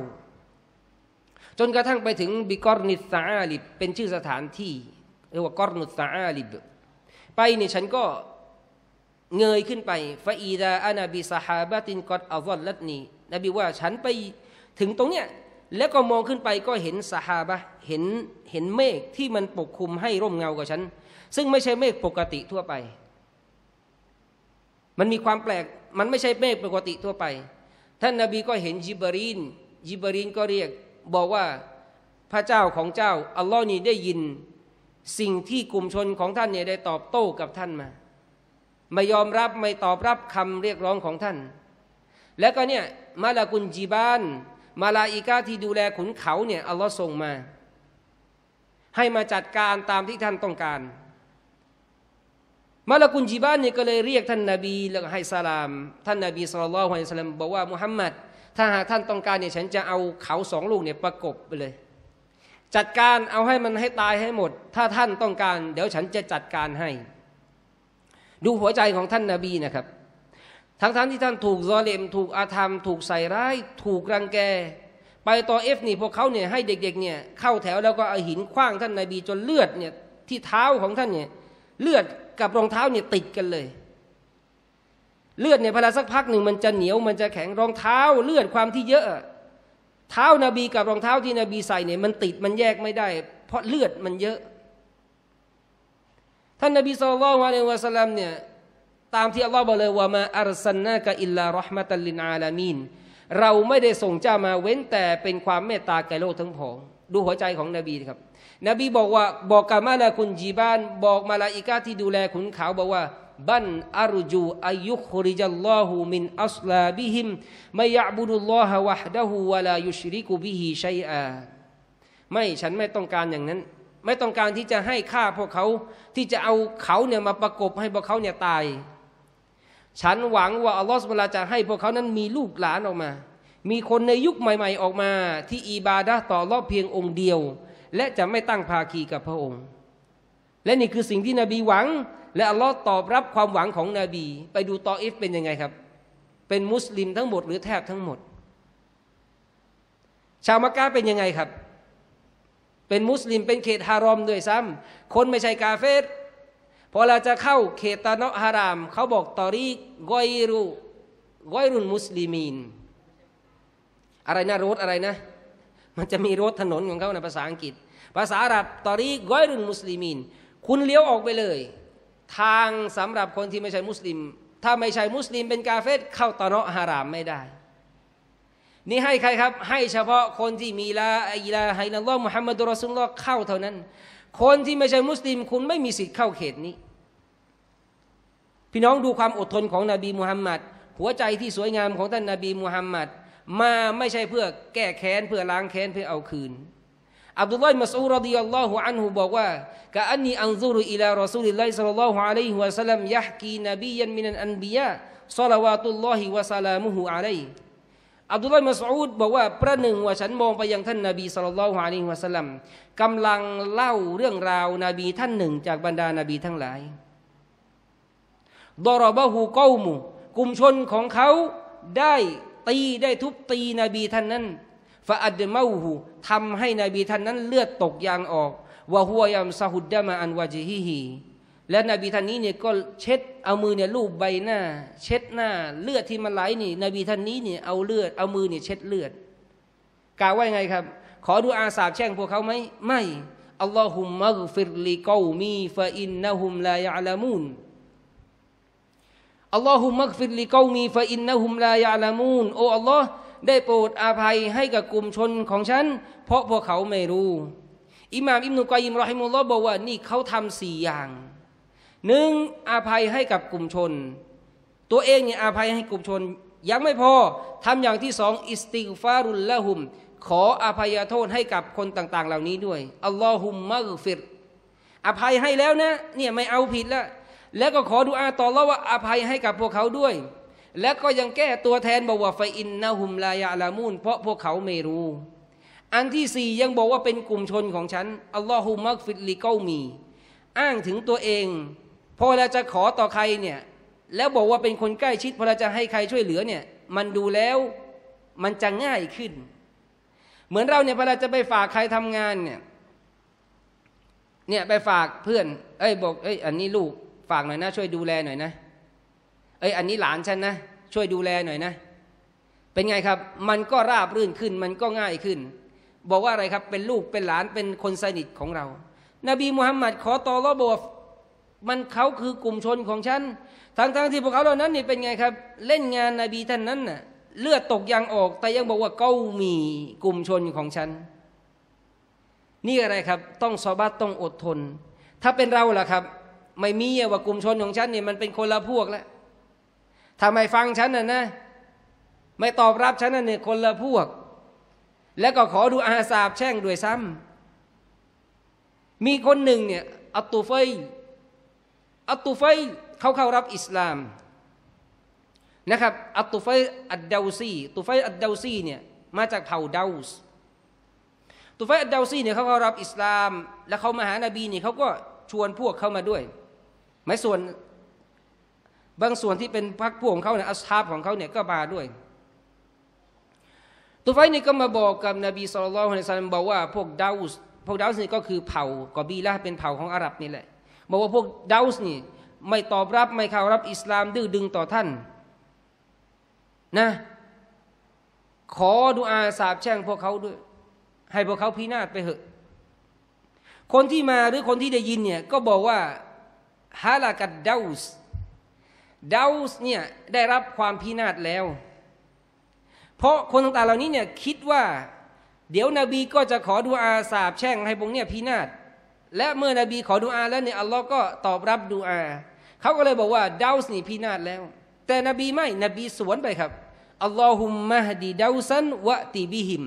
จนกระทั่งไปถึงบิกอรนิซาอาลิบเป็นชื่อสถานที่เรียกว่ากอรนุซาอาลิบไปเนี่ยฉันก็เงยขึ้นไปฟาอีดาอานาบิซาฮาบะตินกอดอัลลอฮ์ลัดนีนบีว่าฉันไปถึงตรงเนี้ยแล้วก็มองขึ้นไปก็เห็นซาฮาบะเห็นเมฆที่มันปกคลุมให้ร่มเงากับฉันซึ่งไม่ใช่เมฆปกติทั่วไปมันมีความแปลกมันไม่ใช่เมฆปกติทั่วไปท่านนบีก็เห็นจิบรีนก็เรียกบอกว่าพระเจ้าของเจ้าอัลลอฮ์นี่ได้ยินสิ่งที่กลุ่มชนของท่านเนี่ยได้ตอบโต้กับท่านมาไม่ยอมรับไม่ตอบรับคำเรียกร้องของท่านแล้วก็เนี่ยมาลากุนจีบานมาลาอิกาที่ดูแลขุนเขาเนี่ยอัลลอฮ์ส่งมาให้มาจัดการตามที่ท่านต้องการมาลากุนจีบานเนี่ยก็เลยเรียกท่านนบีแล้วให้สลามท่านนบีศ็อลลัลลอฮุอะลัยฮิวะซัลลัมบอกว่ามุฮัมมัดถ้าหากท่านต้องการเนี่ยฉันจะเอาเขาสองลูกเนี่ยประกบไปเลยจัดการเอาให้มันให้ตายให้หมดถ้าท่านต้องการเดี๋ยวฉันจะจัดการให้ดูหัวใจของท่านนบีนะครับทั้งที่ท่านถูกซอเลมถูกอาธรรมถูกใส่ร้ายถูกรังแกไปต่อเอฟนี่พวกเขาเนี่ยให้เด็กๆเนี่ยเข้าแถวแล้วก็เอาหินขว้างท่านนบีจนเลือดเนี่ยที่เท้าของท่านเนี่ยเลือดกับรองเท้าเนี่ยติดกันเลยเลือดเนี่ยพอสักพักหนึ่งมันจะเหนียวมันจะแข็งรองเท้าเลือดความที่เยอะเท้านบีกับรองเท้าที่นบีใส่เนี่ยมันติดมันแยกไม่ได้เพราะเลือดมันเยอะท่านนบีศ็อลลัลลอฮุอะลัยฮิวะซัลลัมเนี่ยตามที่อัลลอฮ์บอกเลยว่ามาอัรซัลนากะอิลลารอห์มะตัลลิลอาลามีนเราไม่ได้ส่งเจ้ามาเว้นแต่เป็นความเมตตาแก่โลกทั้งปวงดูหัวใจของนบีครับนบีบอกว่าบอกกับมาลากุนจีบานบอกมาลาอิกะที่ดูแลขุนเขาบอกว่าบันอารุจูอายุคริจัลลอฮุมินอัสลาบิฮิมไม่ยะบุดุลลอฮะวะฮดะฮูวะลายุชริกุบิฮิชัยอาไม่ฉันไม่ต้องการอย่างนั้นไม่ต้องการที่จะให้ฆ่าพวกเขาที่จะเอาเขาเนี่ยมาประกบให้พวกเขาเนี่ยตายฉันหวังว่าอัลลอฮฺซุบฮานะฮูวะตะอาลาจะให้พวกเขานั้นมีลูกหลานออกมามีคนในยุคใหม่ๆออกมาที่อิบาดะห์ต่ออัลลอฮฺเพียงองค์เดียวและจะไม่ตั้งภาคีกับพระองค์และนี่คือสิ่งที่นบีหวังและอัลลอฮ์ตอบรับความหวังของนบีไปดูตออิฟเป็นยังไงครับเป็นมุสลิมทั้งหมดหรือแทบทั้งหมดชาวมักกะห์เป็นยังไงครับเป็นมุสลิมเป็นเขตฮารอมด้วยซ้ำคนไม่ใช่กาเฟรพอเราจะเข้าเขตตะเนาะฮารามเขาบอกตอรีกกอยรุนมุสลิมีนอะไรนะรถอะไรนะมันจะมีรถถนนของเขาในภาษาอังกฤษภาษาอาหรับตอรีกกอยรุนมุสลิมีนคุณเลี้ยวออกไปเลยทางสำหรับคนที่ไม่ใช่มุสลิมถ้าไม่ใช่มุสลิมเป็นกาเฟรเข้าตะเนาะฮารามไม่ได้นี่ให้ใครครับให้เฉพาะคนที่มีลาอิลาฮะอิลลัลลอฮ์มุฮัมมัดุรรอซูลุลลอฮ์เข้าเท่านั้นคนที่ไม่ใช่มุสลิมคุณไม่มีสิทธิ์เข้าเขตนี้พี่น้องดูความอดทนของนบีมุฮัมมัดหัวใจที่สวยงามของท่านนบีมุฮัมมัดมาไม่ใช่เพื่อแก้แค้นเพื่อล้างแค้นเพื่อเอาคืนอับดุลลอฮ์มัสอูด รอฎิยัลลอฮุอันฮุบอกว่ากะอันนีอันซุรอิลารอซูลิลลอฮิศ็อลลัลลอฮุอะลัยฮิวะซัลลัมยะห์กีนบียันมินัลอันบิยาศ็อลาวาตุลลอฮิวะซะลามุฮูอะลัยฮิอับดุลลอฮ์มัสอูดบอกว่าประหนึ่งว่าฉันมองไปยังท่านนบีศ็อลลัลลอฮุอะลัยฮิวะซัลลัมกำลังเล่าเรื่องราวนบีท่านหนึ่งจากบรรดานบีทั้งหลายดอรบะฮูกอมุกลุ่มชนของเขาได้ตีได้ทุบตีนบีท่านนั้นฟะอัดเมาหูทำให้นบีท่านนั้นเลือดตกยางออกวะฮัวยามซาฮุดดะมาอันวะจิฮิฮี และนบีท่านนี้เนี่ยก็เช็ดเอามือเนี่ยลูบใบหน้าเช็ดหน้าเลือดที่มันไหลนี่นบีท่านนี้เนี่ยเอาเลือดเอามือเนี่ยเช็ดเลือดกล่าวว่าไงครับขอดูอาสาบแช่งพวกเขาไหมไม่อัลลอฮุมมะฆฟิรลิกอมีฟะอินนะฮุมลายะลามูนอัลลอฮุมมะฆฟิรลิกอมีฟะอินนะฮุมลายะลามูนโอ้อัลลอฮ์ได้โปรดอภัยให้กับกลุ่มชนของฉันเพราะพวกเขาไม่รู้อิหม่ามอิบนุกอยยิมรอฮิมุลลอฮ์บอกว่านี่เขาทำสี่อย่างหนึ่งอภัยให้กับกลุ่มชนตัวเองเนี่ยอภัยให้กลุ่มชนยังไม่พอทำอย่างที่สองอิสติฆฟารุลละฮุมขออภัยโทษให้กับคนต่างๆเหล่านี้ด้วยอัลลอฮุมมะฆฟิรอภัยให้แล้วนะเนี่ยไม่เอาผิดแล้วแล้วก็ขอดุอาอ์ต่ออัลเลาะห์ว่าอภัยให้กับพวกเขาด้วยและก็ยังแก้ตัวแทนบอกว่าฟะอินนะฮุมลายะลามูนเพราะพวกเขาไม่รู้อันที่สี่ยังบอกว่าเป็นกลุ่มชนของฉันอัลลอฮุมมะฆฟิรลิกอมีอ้างถึงตัวเองพอเราจะขอต่อใครเนี่ยแล้วบอกว่าเป็นคนใกล้ชิดพอเราจะให้ใครช่วยเหลือเนี่ยมันดูแล้วมันจะง่ายขึ้นเหมือนเราเนี่ยพอเราจะไปฝากใครทำงานเนี่ยไปฝากเพื่อนเอ้ยบอกเอ้ยอันนี้ลูกฝากหน่อยนะช่วยดูแลหน่อยนะเอ้ยอันนี้หลานฉันนะช่วยดูแลหน่อยนะเป็นไงครับมันก็ราบรื่นขึ้นมันก็ง่ายขึ้นบอกว่าอะไรครับเป็นลูกเป็นหลานเป็นคนสนิทของเรานบีมุฮัมมัดขอต่ออัลเลาะห์บอกมันเขาคือกลุ่มชนของฉันทั้งที่พวกเขาเหล่านั้นนี่เป็นไงครับเล่นงานนบีท่านนั้นน่ะเลือดตกยางออกแต่ยังบอกว่าเกามีกลุ่มชนของฉันนี่อะไรครับต้องซอบัตต้องอดทนถ้าเป็นเราล่ะครับไม่มีว่ากลุ่มชนของฉันนี่มันเป็นคนละพวกแล้วทำไมฟังฉันน่ะนะไม่ตอบรับฉันน่ะเนี่ยคนละพวกแล้วก็ขอดูอาสาบแช่งด้วยซ้ำมีคนหนึ่งเนี่ยอัตตุฟัยเขาเข้ารับอิสลามนะครับอัตตุฟัยอัดดาวซีตุฟัยอัดดาวซีเนี่ยมาจากเผ่าดาวส์ตุฟัยอัดดาวซีเนี่ยเขาเข้ารับอิสลามแล้วเขามาหานบีเนี่ยเขาก็ชวนพวกเข้ามาด้วยไม่ส่วนบางส่วนที่เป็นพรรคพวกของเขาเนี่ยอัสฮาบของเขาเนี่ยก็มาด้วยตุฟัยนี่ก็มาบอกกับนบีศ็อลลัลลอฮุอะลัยฮิวะซัลลัมบอกว่าพวกดาวส์นี่ก็คือเผ่ากอบีละเป็นเผ่าของอาหรับนี่แหละบอกว่าพวกดาวส์นี่ไม่ตอบรับไม่เข้ารับอิสลามดื้อดึงต่อท่านนะขอดุอาสาบแช่งพวกเขาด้วยให้พวกเขาพินาศไปเถอะคนที่มาหรือคนที่ได้ยินเนี่ยก็บอกว่าฮาลากัดดาวส์เนี่ยได้รับความพินาศแล้วเพราะคนต่างๆเหล่านี้เนี่ยคิดว่าเดี๋ยวนบีก็จะขอดุอาสาบแช่งให้พวกเนี่ยพินาศและเมื่อนบีขอดุอาแล้วเนี่ยอัลลอฮ์ก็ตอบรับดุอาเขาก็เลยบอกว่าดาวส์นี่พินาศแล้วแต่นบีไม่นบีสวนไปครับอัลลอฮุมมะฮดีดาวซันวะติบิฮิม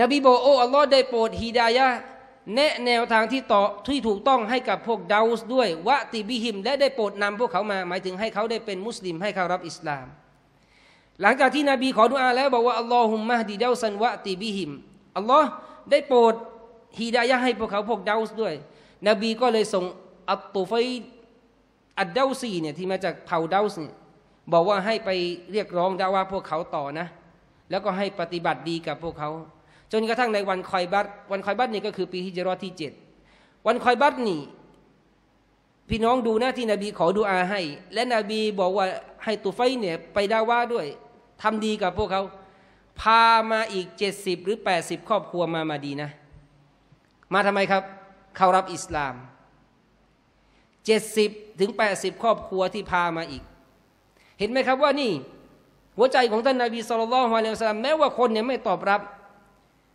นบีบอกโอ้อัลลอฮ์ได้โปรดฮิดายะห์แนะแนวทางที่ถูกต้องให้กับพวกดาวส์ด้วยวะติบิฮิมและได้โปรดนำพวกเขามาหมายถึงให้เขาได้เป็นมุสลิมให้เขารับอิสลามหลังจากที่นบีขอดุอาแล้วบอกว่าอัลลอฮุมมะฮดีดาวซันวะติบิฮิมอัลลอฮ์ได้โปรดฮิดายะห์ให้พวกเขาพวกดาวส์ด้วยนบีก็เลยส่งอัตตุฟัยอัดดาวซีเนี่ยที่มาจากเผ่าดาวส์เนี่ยบอกว่าให้ไปเรียกร้องดาวาพวกเขาต่อนะแล้วก็ให้ปฏิบัติดีกับพวกเขาจนกระทั่งในวันคอยบัตนี่ก็คือปีฮิจเราะห์ที่7วันคอยบัตนี่พี่น้องดูนะที่นบีขอดุอาให้และนบีบอกว่าให้ตุฟัยเนี่ยไปดาวาด้วยทำดีกับพวกเขาพามาอีก70หรือ80ครอบครัวมามาดีนะมาทำไมครับเข้ารับอิสลาม70 ถึง 80ครอบครัวที่พามาอีกเห็นไหมครับว่านี่หัวใจของท่านนบีศ็อลลัลลอฮุอะลัยฮิวะซัลลัมแม้ว่าคนเนี่ยไม่ตอบรับ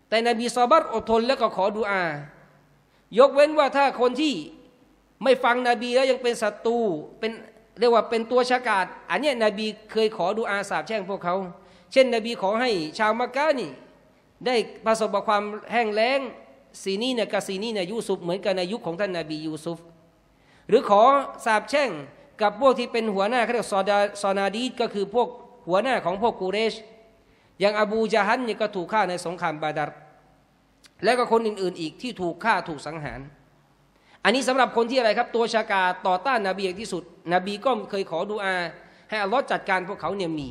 แต่นบีซอบัตอดทนแล้วก็ขอดุอายกเว้นว่าถ้าคนที่ไม่ฟังนบีแล้วยังเป็นศัตรูเป็นเรียกว่าเป็นตัวฉกาจอันนี้นบีเคยขอดุอาสาบแช่งพวกเขาเช่นนบีขอให้ชาวมักกะนี่ได้ประสบกับความแห้งแล้งซีนีนะกะซีนีนะยูซุฟเหมือนกันในยุคของท่านนบียูซุฟหรือขอสาบแช่งกับพวกที่เป็นหัวหน้าเขาเรียกซอนาดีดก็คือพวกหัวหน้าของพวกกุเรชอย่างอบูญะฮัลเนี่ยก็ถูกฆ่าในสงครามบาดาร์และก็คนอื่นๆอีกที่ถูกฆ่าถูกสังหารอันนี้สำหรับคนที่อะไรครับตัวชากาต่อต้านนบีอย่างที่สุดนบีก็เคยขอดุอาให้อัลลอฮ์จัดการพวกเขาเนี่ยมี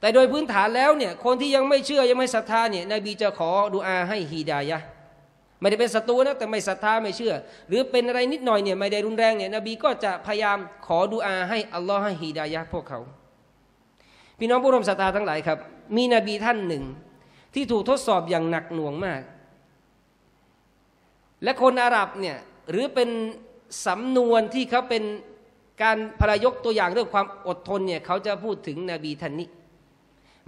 แต่โดยพื้นฐานแล้วเนี่ยคนที่ยังไม่เชื่อยังไม่ศรัทธาเนี่ยนบีจะขอดุอาให้ฮีดายะ ไม่ได้เป็นศัตรูนะแต่ไม่ศรัทธาไม่เชื่อหรือเป็นอะไรนิดหน่อยเนี่ยไม่ได้รุนแรงเนี่ยนบีก็จะพยายามขอดุอาให้อัลลอฮ์ให้ฮิดายะห์พวกเขาพี่น้องผู้ร่วมศรัทธาทั้งหลายครับมีนบีท่านหนึ่งที่ถูกทดสอบอย่างหนักหน่วงมากและคนอาหรับเนี่ยหรือเป็นสำนวนที่เขาเป็นการพรายกตัวอย่างเรื่องความอดทนเนี่ยเขาจะพูดถึงนบีท่านนี้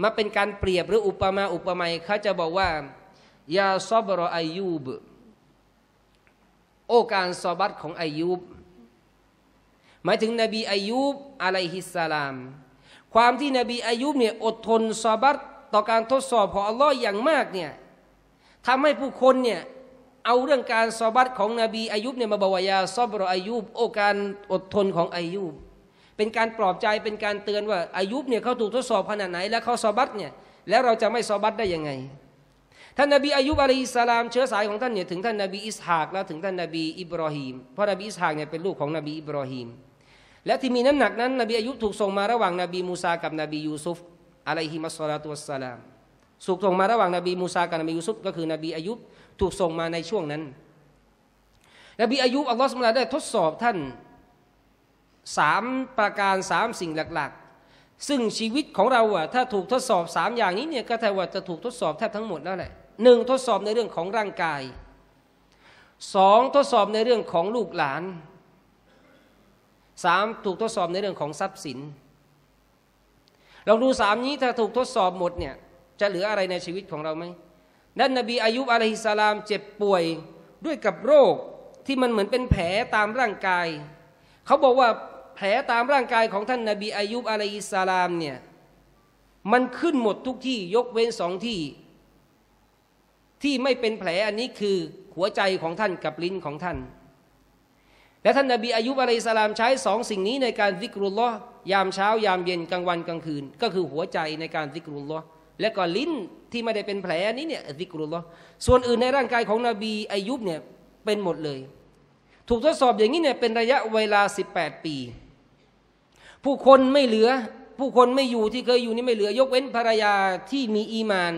มาเป็นการเปรียบหรืออุปมาอุปไมยเขาจะบอกว่ายาซอบรออายูบโอการซอบัตของอายูบหมายถึงนบีอายูบอะลัยฮิสสลามความที่นบีอายูบเนี่ยอดทนซอบัตต่อการทดสอบของอัลลอฮ์อย่างมากเนี่ยทำให้ผู้คนเนี่ยเอาเรื่องการซอบัตของนบีอายุบเนี่ยมาบอกว่ายาซอบรออายุบโอการอดทนของอายุบเป็นการปลอบใจเป็นการเตือนว่าอายุบเนี่ยเขาถูกทดสอบขนาดไหนและเขาซอบัตเนี่ยแล้วเราจะไม่ซอบัตได้ยังไงท่านนบีอายุบอะลัยฮิสสลามเชื้อสายของท่านเนี่ยถึงท่านนบีอิสฮากและถึงท่านนบีอิบรอฮีมเพราะนบีอิสฮากเนี่ยเป็นลูกของนบีอิบรอฮีมและที่มีน้ำหนักนั้นนบีอายุบถูกส่งมาระหว่างนบีมูซากับนบียูซุฟอะลัยฮิมัสลาตุวัสสลามถูกส่งมาระหว่างนบีมูซากับนบียูซุฟก็คือนบีอายุบถูกส่งมาในช่วงนั้นนบีอายุบอัลลอฮฺซุบฮานะฮูวะตะอาลาได้ทดสอบท่าน3ประการ3สิ่งหลักๆซึ่งชีวิตของเราอะถ้าถูกทดสอบ3อย่างนี้เนี่ยก็แทบว่าจะถูกทดสอบแทบทั้งหมดนั่นแหละ1ทดสอบในเรื่องของร่างกาย2ทดสอบในเรื่องของลูกหลาน3ถูกทดสอบในเรื่องของทรัพย์สินลองดู3นี้ถ้าถูกทดสอบหมดเนี่ยจะเหลืออะไรในชีวิตของเราไหมนั่นนบีอายุบอะลัยฮิสสลามเจ็บป่วยด้วยกับโรคที่มันเหมือนเป็นแผลตามร่างกายเขาบอกว่าแผลตามร่างกายของท่านนบีอายุบอะลัยฮิสสลามเนี่ยมันขึ้นหมดทุกที่ยกเว้นสองที่ที่ไม่เป็นแผลอันนี้คือหัวใจของท่านกับลิ้นของท่านและท่านนบีอายุบอะลัยฮิสสลามใช้สองสิ่งนี้ในการซิกรุลลอฮ์ยามเช้ายามเย็นกลางวันกลางคืนก็คือหัวใจในการซิกรุลลอฮ์และก็ลิ้นที่ไม่ได้เป็นแผลนี้เนี่ยซิกรุลลอฮ์ส่วนอื่นในร่างกายของนบีอายุบเนี่ยเป็นหมดเลยถูกทดสอบอย่างนี้เนี่ยเป็นระยะเวลา18ปีผู้คนไม่เหลือผู้คนไม่อยู่ที่เคยอยู่นี่ไม่เหลือยกเว้นภรรยาที่มีอีมาน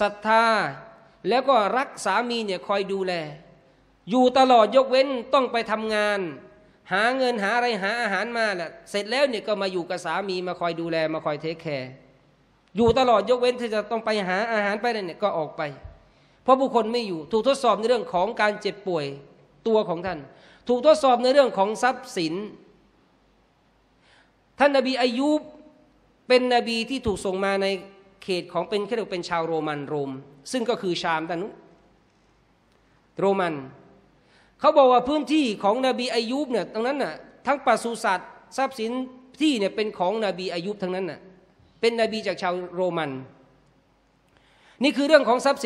ศรัทธาแล้วก็รักสามีเนี่ยคอยดูแลอยู่ตลอดยกเว้นต้องไปทำงานหาเงินหาอะไรหาอาหารมาแหละเสร็จแล้วเนี่ยก็มาอยู่กับสามีมาคอยดูแลมาคอยเทคแคร์อยู่ตลอดยกเว้นที่จะต้องไปหาอาหารไปเนี่ยก็ออกไปเพราะผู้คนไม่อยู่ถูกทดสอบในเรื่องของการเจ็บป่วยตัวของท่านถูกทดสอบในเรื่องของทรัพย์สินท่านนบีอายุบเป็นนบีที่ถูกส่งมาในเขตของเป็นเขาเรียกเป็นชาวโรมันโรมซึ่งก็คือชามตะนุโรมันเขาบอกว่าพื้นที่ของนบีอายุบเนี่ยตรงนั้นน่ะทั้งปศุสัตว์ทรัพย์สินที่เนี่ยเป็นของนบีอายุบทั้งนั้นน่ะเป็นนบีจากชาวโรมันนี่คือเรื่องของทรัพย์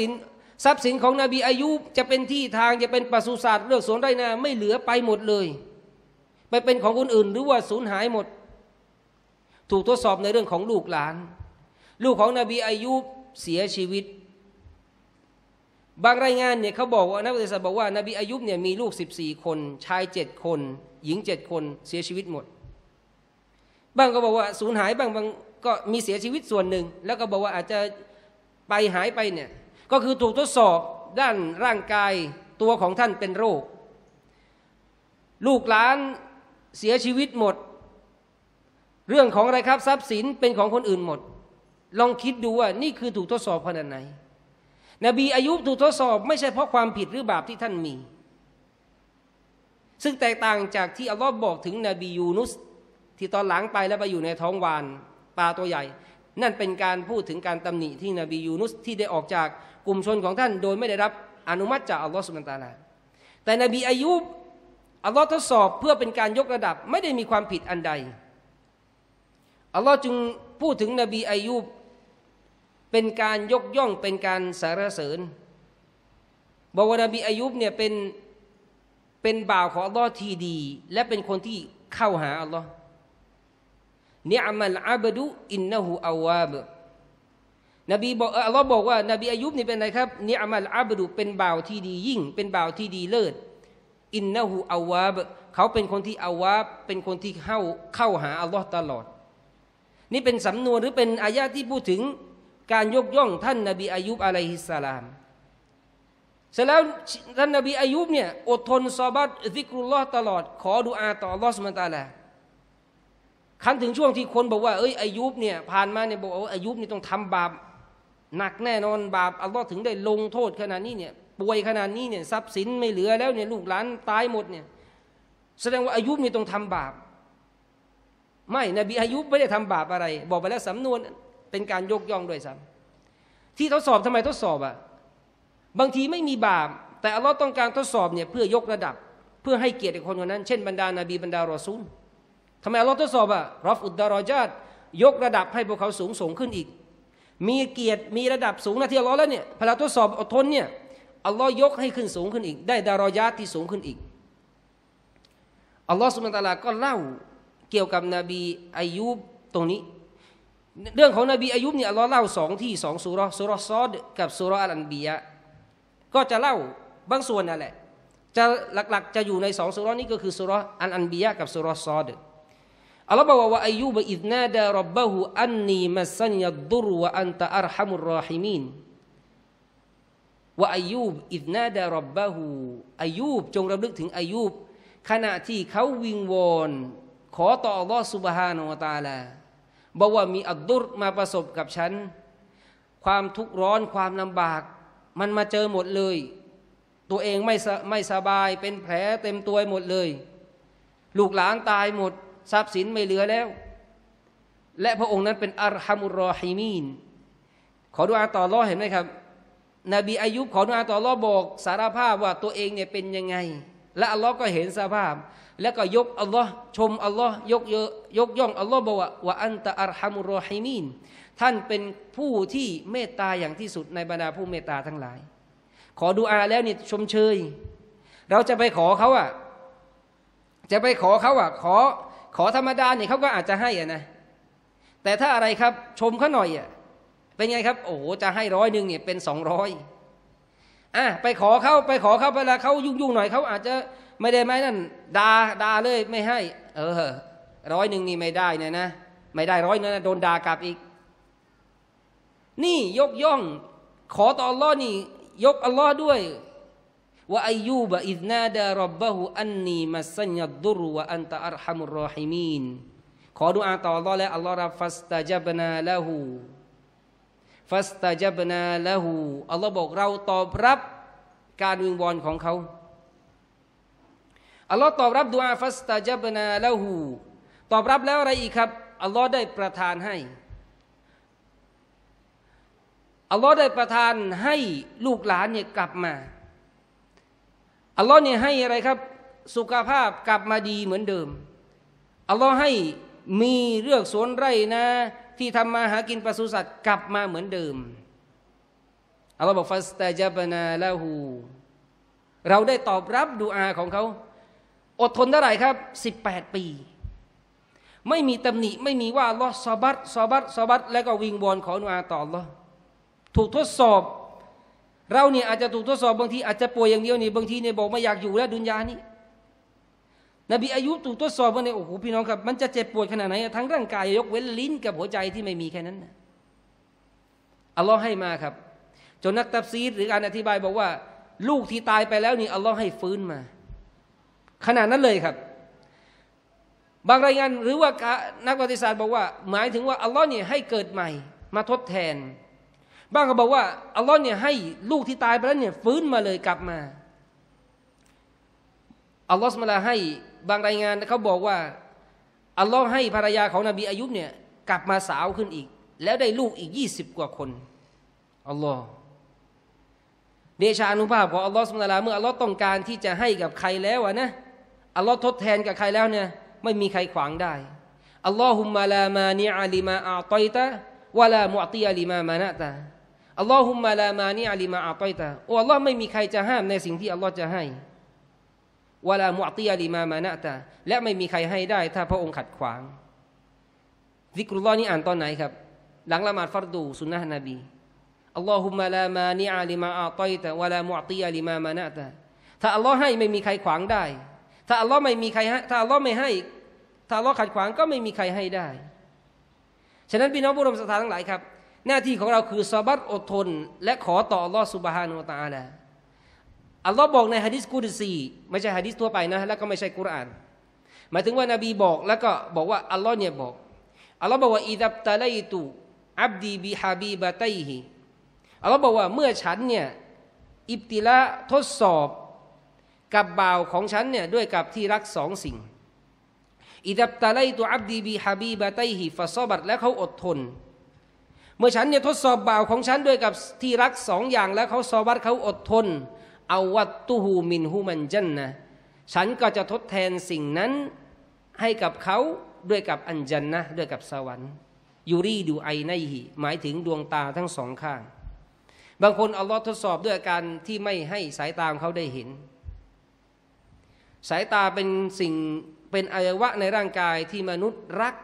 สินของนบีอายุบจะเป็นที่ทางจะเป็นปศุสัตว์เรื่องสวนไร่นาไม่เหลือไปหมดเลยไปเป็นของคนอื่นหรือว่าสูญหายหมดถูกทดสอบในเรื่องของลูกหลานลูกของนบีอายุบเสียชีวิตบางรายงานเนี่ยเขาบอกว่านักวิทยาศาสตร์บอกว่านบีอายุบเนี่ยมีลูก14คนชาย7คนหญิง7คนเสียชีวิตหมดบางก็บอกว่าสูญหายบางก็มีเสียชีวิตส่วนหนึ่งแล้วก็บอกว่าอาจจะไปหายไปเนี่ยก็คือถูกทดสอบด้านร่างกายตัวของท่านเป็นโรคลูกหลานเสียชีวิตหมดเรื่องของอะไรครับทรัพย์สินเป็นของคนอื่นหมดลองคิดดูว่านี่คือถูกทดสอบขนาดไหนนบีอายุบถูกทดสอบไม่ใช่เพราะความผิดหรือบาปที่ท่านมีซึ่งแตกต่างจากที่อัลลอฮ์บอกถึงนบียูนุสที่ตอนหลังไปแล้วไปอยู่ในท้องวานปลาตัวใหญ่นั่นเป็นการพูดถึงการตำหนิที่นบียูนุสที่ได้ออกจากกลุ่มชนของท่านโดยไม่ได้รับอนุมัติจากอัลลอฮฺซุบฮานะฮูวะตะอาลาแต่นบีอายุบอัลลอฮ์ทดสอบเพื่อเป็นการยกระดับไม่ได้มีความผิดอันใดอัลลอฮ์จึงพูดถึงนบีอายุบเป็นการยกย่องเป็นการสรรเสริญบอกว่านบีอายุบเนี่ยเป็นบ่าวของอัลลอฮ์ที่ดีและเป็นคนที่เข้าหาอัลลอฮ์นิอัมัลอาบดุอินนะฮูอาวาบนบีบอกอัลลอฮ์บอกว่านบีอายุบนี่เป็นอะไรครับนิอัมัลอาบดุเป็นบ่าวที่ดียิ่งเป็นบ่าวที่ดีเลิศอินนะฮูอาวาบเขาเป็นคนที่อาวาบเป็นคนที่เข้าหาอัลลอฮ์ตลอดนี่เป็นสำนวนหรือเป็นอายะที่พูดถึงการยกย่องท่านนบีอายุบอะลัยฮิสสลาม เสร็จแล้วท่านนบีอายุบเนี่ยอดทนซอบัตซิกรุลลอฮ์ตลอดขอดุอาอ์ต่ออัลเลาะห์ซุบฮานะฮูวะตะอาลาคันถึงช่วงที่คนบอกว่าเอ้ยอายุบเนี่ยผ่านมาเนี่ยบอกว่าอายุบนี่ต้องทำบาปหนักแน่นอนบาปอัลเลาะห์ถึงได้ลงโทษขนาดนี้เนี่ยป่วยขนาดนี้เนี่ยทรัพย์สินไม่เหลือแล้วเนี่ยลูกหลานตายหมดเนี่ยแสดงว่าอายุบนี่ต้องทำบาปไม่นบีอายุบไม่ได้ทำบาปอะไรบอกไปแล้วสำนวนเป็นการยกย่องด้วยซ้ำที่ทดสอบทำไมทดสอบอ่ะบางทีไม่มีบาปแต่อัลลอฮ์ต้องการทดสอบเนี่ยเพื่อยกระดับเพื่อให้เกียรติคนคนนั้นเช่นบรรดานาบีบรรดารอซูลทำไมอัลลอฮ์ทดสอบอ่ะรอฟอุดดารอญาตยกระดับให้พวกเขาสูงส่งขึ้นอีกมีเกียรติมีระดับสูงนะที่อัลลอฮ์แล้วเนี่ยพอเราทดสอบอดทนเนี่ยอัลลอฮ์ยกให้ขึ้นสูงขึ้นอีกได้ดารอญาตที่สูงขึ้นอีกอัลลอฮ์ซุบฮานะฮูวะตะอาลาก็เล่าเกี่ยวกับนบีอายุบตรงนี้เรื่องของนบีอายุบเนี่ยอัลลอฮ์เล่า2ที่2ซูเราะห์ซูเราะห์ซอดกับซูเราะห์อันบียะห์ก็จะเล่าบางส่วนนั่นแหละจะหลักๆจะอยู่ใน2ซูเราะห์นี้ก็คือซูเราะห์อันบียะห์กับซูเราะห์ซอดอัลลอฮ์บอกว่าอิยูบอิซนาดาร็อบบะฮูอันนีมัสซันยัดดุรวะอันตะอัรฮัมุรรอฮีมีนวะอิยูบอิซนาดาร็อบบะฮูอิยูบจงรำลึกถึงอิยูบขณะที่เขาวิงวอนขอต่ออัลลอฮ์ซุบฮานะฮูวะตะอาลาบอกว่ามีอัดดุรมาประสบกับฉันความทุกข์ร้อนความลำบากมันมาเจอหมดเลยตัวเองไม่สบายเป็นแผลเต็มตัวหมดเลยลูกหลานตายหมดทรัพย์สินไม่เหลือแล้วและพระองค์นั้นเป็นอัรฮัมุรรอฮีมีนขอดุอาอ์ต่ออัลเลาะห์เห็นไหมครับนบีอายุบขอดุอาอ์ต่ออัลเลาะห์บอกสารภาพว่าตัวเองเนี่ยเป็นยังไงและอัลเลาะห์ก็เห็นสภาพแล้วก็ยกอัลเลาะห์ชมอัลเลาะห์ยกย่องอัลเลาะห์บอกว่าอันตะอัรฮัมุรรอฮีมีนท่านเป็นผู้ที่เมตตาอย่างที่สุดในบรรดาผู้เมตตาทั้งหลายขอดุอาอ์แล้วนี่ชมเชยเราจะไปขอเขาอ่ะจะไปขอเขาอ่ะขอธรรมดาเนี่ยเขาก็อาจจะให้อะนะแต่ถ้าอะไรครับชมเขาหน่อยอ่ะเป็นไงครับโอ้โหจะให้100เนี่ยเป็น200ไปขอเขาเวลาเขายุ่งหน่อยเขาอาจจะไม่ได้ไหมนั่นด่าเลยไม่ให้100นี่ไม่ได้เนี่ยนะไม่ได้100นะโดนด่ากลับอีกนี่ยกย่องขอต่ออัลเลาะห์นี่ยกอัลเลาะห์ด้วยว่าอายูบะอิซนาดาร็อบบะฮูอันนีมัสซันยัดดุรวะอันตะอัรฮัมุรรอฮีมีนขอดุอาอ์ต่ออัลเลาะห์และอัลเลาะห์รับฟัสตะจับนาละฮูอัลเลาะห์บอกเราตอบรับการวิงวอนของเขาอัลเลาะห์ตอบรับดุอาอ์ฟัสตะจับนาละฮูตอบรับแล้วอะไรอีกครับอัลเลาะห์ได้ประทานให้อัลเลาะห์ได้ประทานให้ลูกหลานเนี่ยกลับมาอัลลอฮ์เนี่ยให้อะไรครับสุขภาพกลับมาดีเหมือนเดิมอัลลอฮ์ให้มีเรื่องสวนไร่นาที่ทำมาหากินปศุสัตว์กลับมาเหมือนเดิมอัลลอฮ์บอกฟัสตะจับนาละฮูเราได้ตอบรับดุอาของเขาอดทนเท่าไหร่ครับ18ปีไม่มีตำหนิไม่มีว่าอัลลอฮ์ซอบัตแล้วก็วิงวอนขอดุอาต่ออัลลอฮ์ถูกทดสอบเราเนี่ยอาจจะถูกทดสอบบางทีอาจจะป่วยอย่างเดียวนี่บางทีเนี่ยบอกไม่อยากอยู่แล้วดุนยานี้นบีอายุบถูกทดสอบว่าเนี่ยโอ้โหพี่น้องครับมันจะเจ็บปวดขนาดไหนทั้งร่างกายยกเว้นลิ้นกับหัวใจที่ไม่มีแค่นั้นนะอัลลอฮ์ให้มาครับจนนักตัฟซีรหรือการอธิบายบอกว่าลูกที่ตายไปแล้วนี่อัลลอฮ์ให้ฟื้นมาขนาดนั้นเลยครับบางรายงานหรือว่านักประวัติศาสตร์บอกว่าหมายถึงว่าอัลลอฮ์เนี่ยให้เกิดใหม่มาทดแทนบ้างก็บอกว่าอัลลอฮ์เนี่ยให้ลูกที่ตายไปแล้วเนี่ยฟื้นมาเลยกลับมาอัลลอฮ์ซุบฮานะฮูวะตะอาลาให้บางรายงานเขาบอกว่าอัลลอฮ์ให้ภรรยาของนบีอายุบเนี่ยกลับมาสาวขึ้นอีกแล้วได้ลูกอีก20กว่าคนอัลลอฮ์เดชานุภาพของอัลลอฮ์ซุบฮานะฮูวะตะอาลาเมื่ออัลลอฮ์ต้องการที่จะให้กับใครแล้วนะอัลลอฮ์ทดแทนกับใครแล้วเนี่ยไม่มีใครขวางได้อัลลอฮุมมะลามานิอะลิมาอะฏอยตะวะลามุอติอะลิมามานะตะอัลลอฮุมมะลามานิอะลิมาอะฏอยตะโอ้อัลลอฮ์ไม่มีใครจะห้ามในสิ่งที่อัลลอฮ์จะให้วะลามุอติอะลิมามานะตะและไม่มีใครให้ได้ถ้าพระองค์ขัดขวางซิกรุลลอฮ์นี่อ่านตอนไหนครับหลังละหมาดฟัรดูสุนนะห์นบีอัลลอฮุมมะลามานิอะลิมาอะฏอยตะวะลามุอติอะลิมามานะตะถ้าอัลลอฮ์ให้ไม่มีใครขวางได้ถ้าอัลลอฮ์ไม่มีใครถ้าอัลลอฮ์ไม่ให้ถ้าอัลลอฮ์ขัดขวางก็ไม่มีใครให้ได้ฉะนั้นพี่น้องผู้ร่วมศรัทธาทั้งหลายครับหน้าที่ของเราคือซอบัตอดทนและขอต่ออัลลอฮ์ซุบฮานะฮูวะตะอาลา อัลลอฮ์บอกในหะดีษกุฎซีไม่ใช่หะดีษทั่วไปนะแล้วก็ไม่ใช่กุรอานหมายถึงว่านบีบอกแล้วก็บอกว่าอัลลอฮ์เนี่ยบอกอัลลอฮ์บอกว่าอิซับตะไลตุอับดีบิฮะบีบะตัยฮิอัลลอฮ์บอกว่าเมื่อฉันเนี่ยอิบติละทดสอบกับบ่าวของฉันเนี่ยด้วยกับที่รักสองสิ่งอิซับตะไลตุอับดีบิฮะบีบะตัยฮิฟะซอบัตและเขาอดทนเมื่อฉันเนี่ยทดสอบบ่าวของฉันด้วยกับที่รักสองอย่างแล้วเขาซอบัตเขาอดทนอาวัตตุฮูมินฮูมันจันนะฉันก็จะทดแทนสิ่งนั้นให้กับเขาด้วยกับอันจันนะด้วยกับสวรรค์ยูรีดูไอไนฮิหมายถึงดวงตาทั้งสองข้างบางคนอัลลอฮ์ทดสอบด้วยอาการที่ไม่ให้สายตาเขาได้เห็นสายตาเป็นสิ่งเป็นอวัยวะในร่างกายที่มนุษย์รัก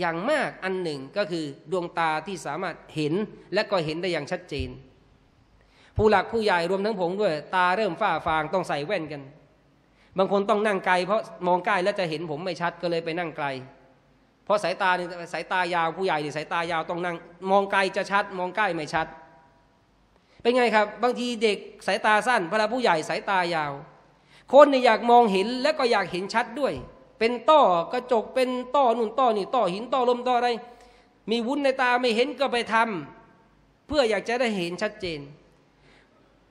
อย่างมากอันหนึ่งก็คือดวงตาที่สามารถเห็นและก็เห็นได้อย่างชัดเจนผู้หลักผู้ใหญ่รวมทั้งผมด้วยตาเริ่มฝ้าฟางต้องใส่แว่นกันบางคนต้องนั่งไกลเพราะมองใกล้แล้วจะเห็นผมไม่ชัดก็เลยไปนั่งไกลเพราะสายตายาวผู้ใหญ่เนี่ยสายตายาวต้องนั่งมองไกลจะชัดมองใกล้ไม่ชัดเป็นไงครับบางทีเด็กสายตาสั้นพอผู้ใหญ่สายตายาวคนเนี่ยอยากมองเห็นและก็อยากเห็นชัดด้วยเป็นต้อกระจกเป็นต้อนู่นต้อนี่ต้อหินต้อลมต้ออะไรมีวุ้นในตาไม่เห็นก็ไปทำเพื่ออยากจะได้เห็นชัดเจน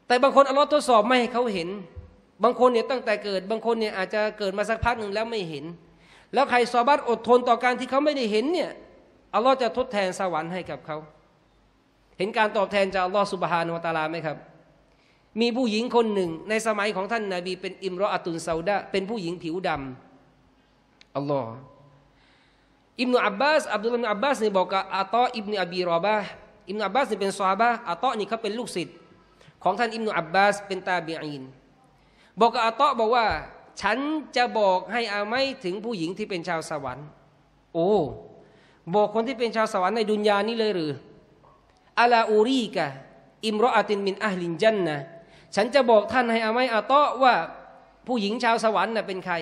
แต่บางคนอัลลอฮ์ทดสอบไม่ให้เขาเห็นบางคนเนี่ยตั้งแต่เกิดบางคนเนี่ยอาจจะเกิดมาสักพักหนึ่งแล้วไม่เห็นแล้วใครซอบัตอดทนต่อการที่เขาไม่ได้เห็นเนี่ยอัลลอฮ์จะทดแทนสวรรค์ให้กับเขาเห็นการตอบแทนจากอัลลอฮ์ซุบฮานะฮูวะตะอาลาไหมครับมีผู้หญิงคนหนึ่งในสมัยของท่านนบีเป็นอิมรออะตุนซาอุดะเป็นผู้หญิงผิวดำอัลลอฮ์อิบนุอับบาสอับดุลลาห์อิบนุอับบาสเนี่ยบอกกับอาตออิบนุอบีรอบะห์อิบนุอับบาสเนี่ยเป็นซอฮาบะห์อาตอนี่เขาเป็นลูกศิษย์ของท่านอิบนุอับบาสเป็นตาบีอีนบอกกับอาตอบอกว่าฉันจะบอกให้อามัยถึงผู้หญิงที่เป็นชาวสวรรค์โอ้บอกคนที่เป็นชาวสวรรค์ในดุนยานี้เลยหรืออะลาอูรีกะอิมรออะตินมินอะห์ลินญันนะห์ฉันจะบอกท่านให้อามัยอาตอว่าผู้หญิงชาวสวรรค์น่ะเป็นใคร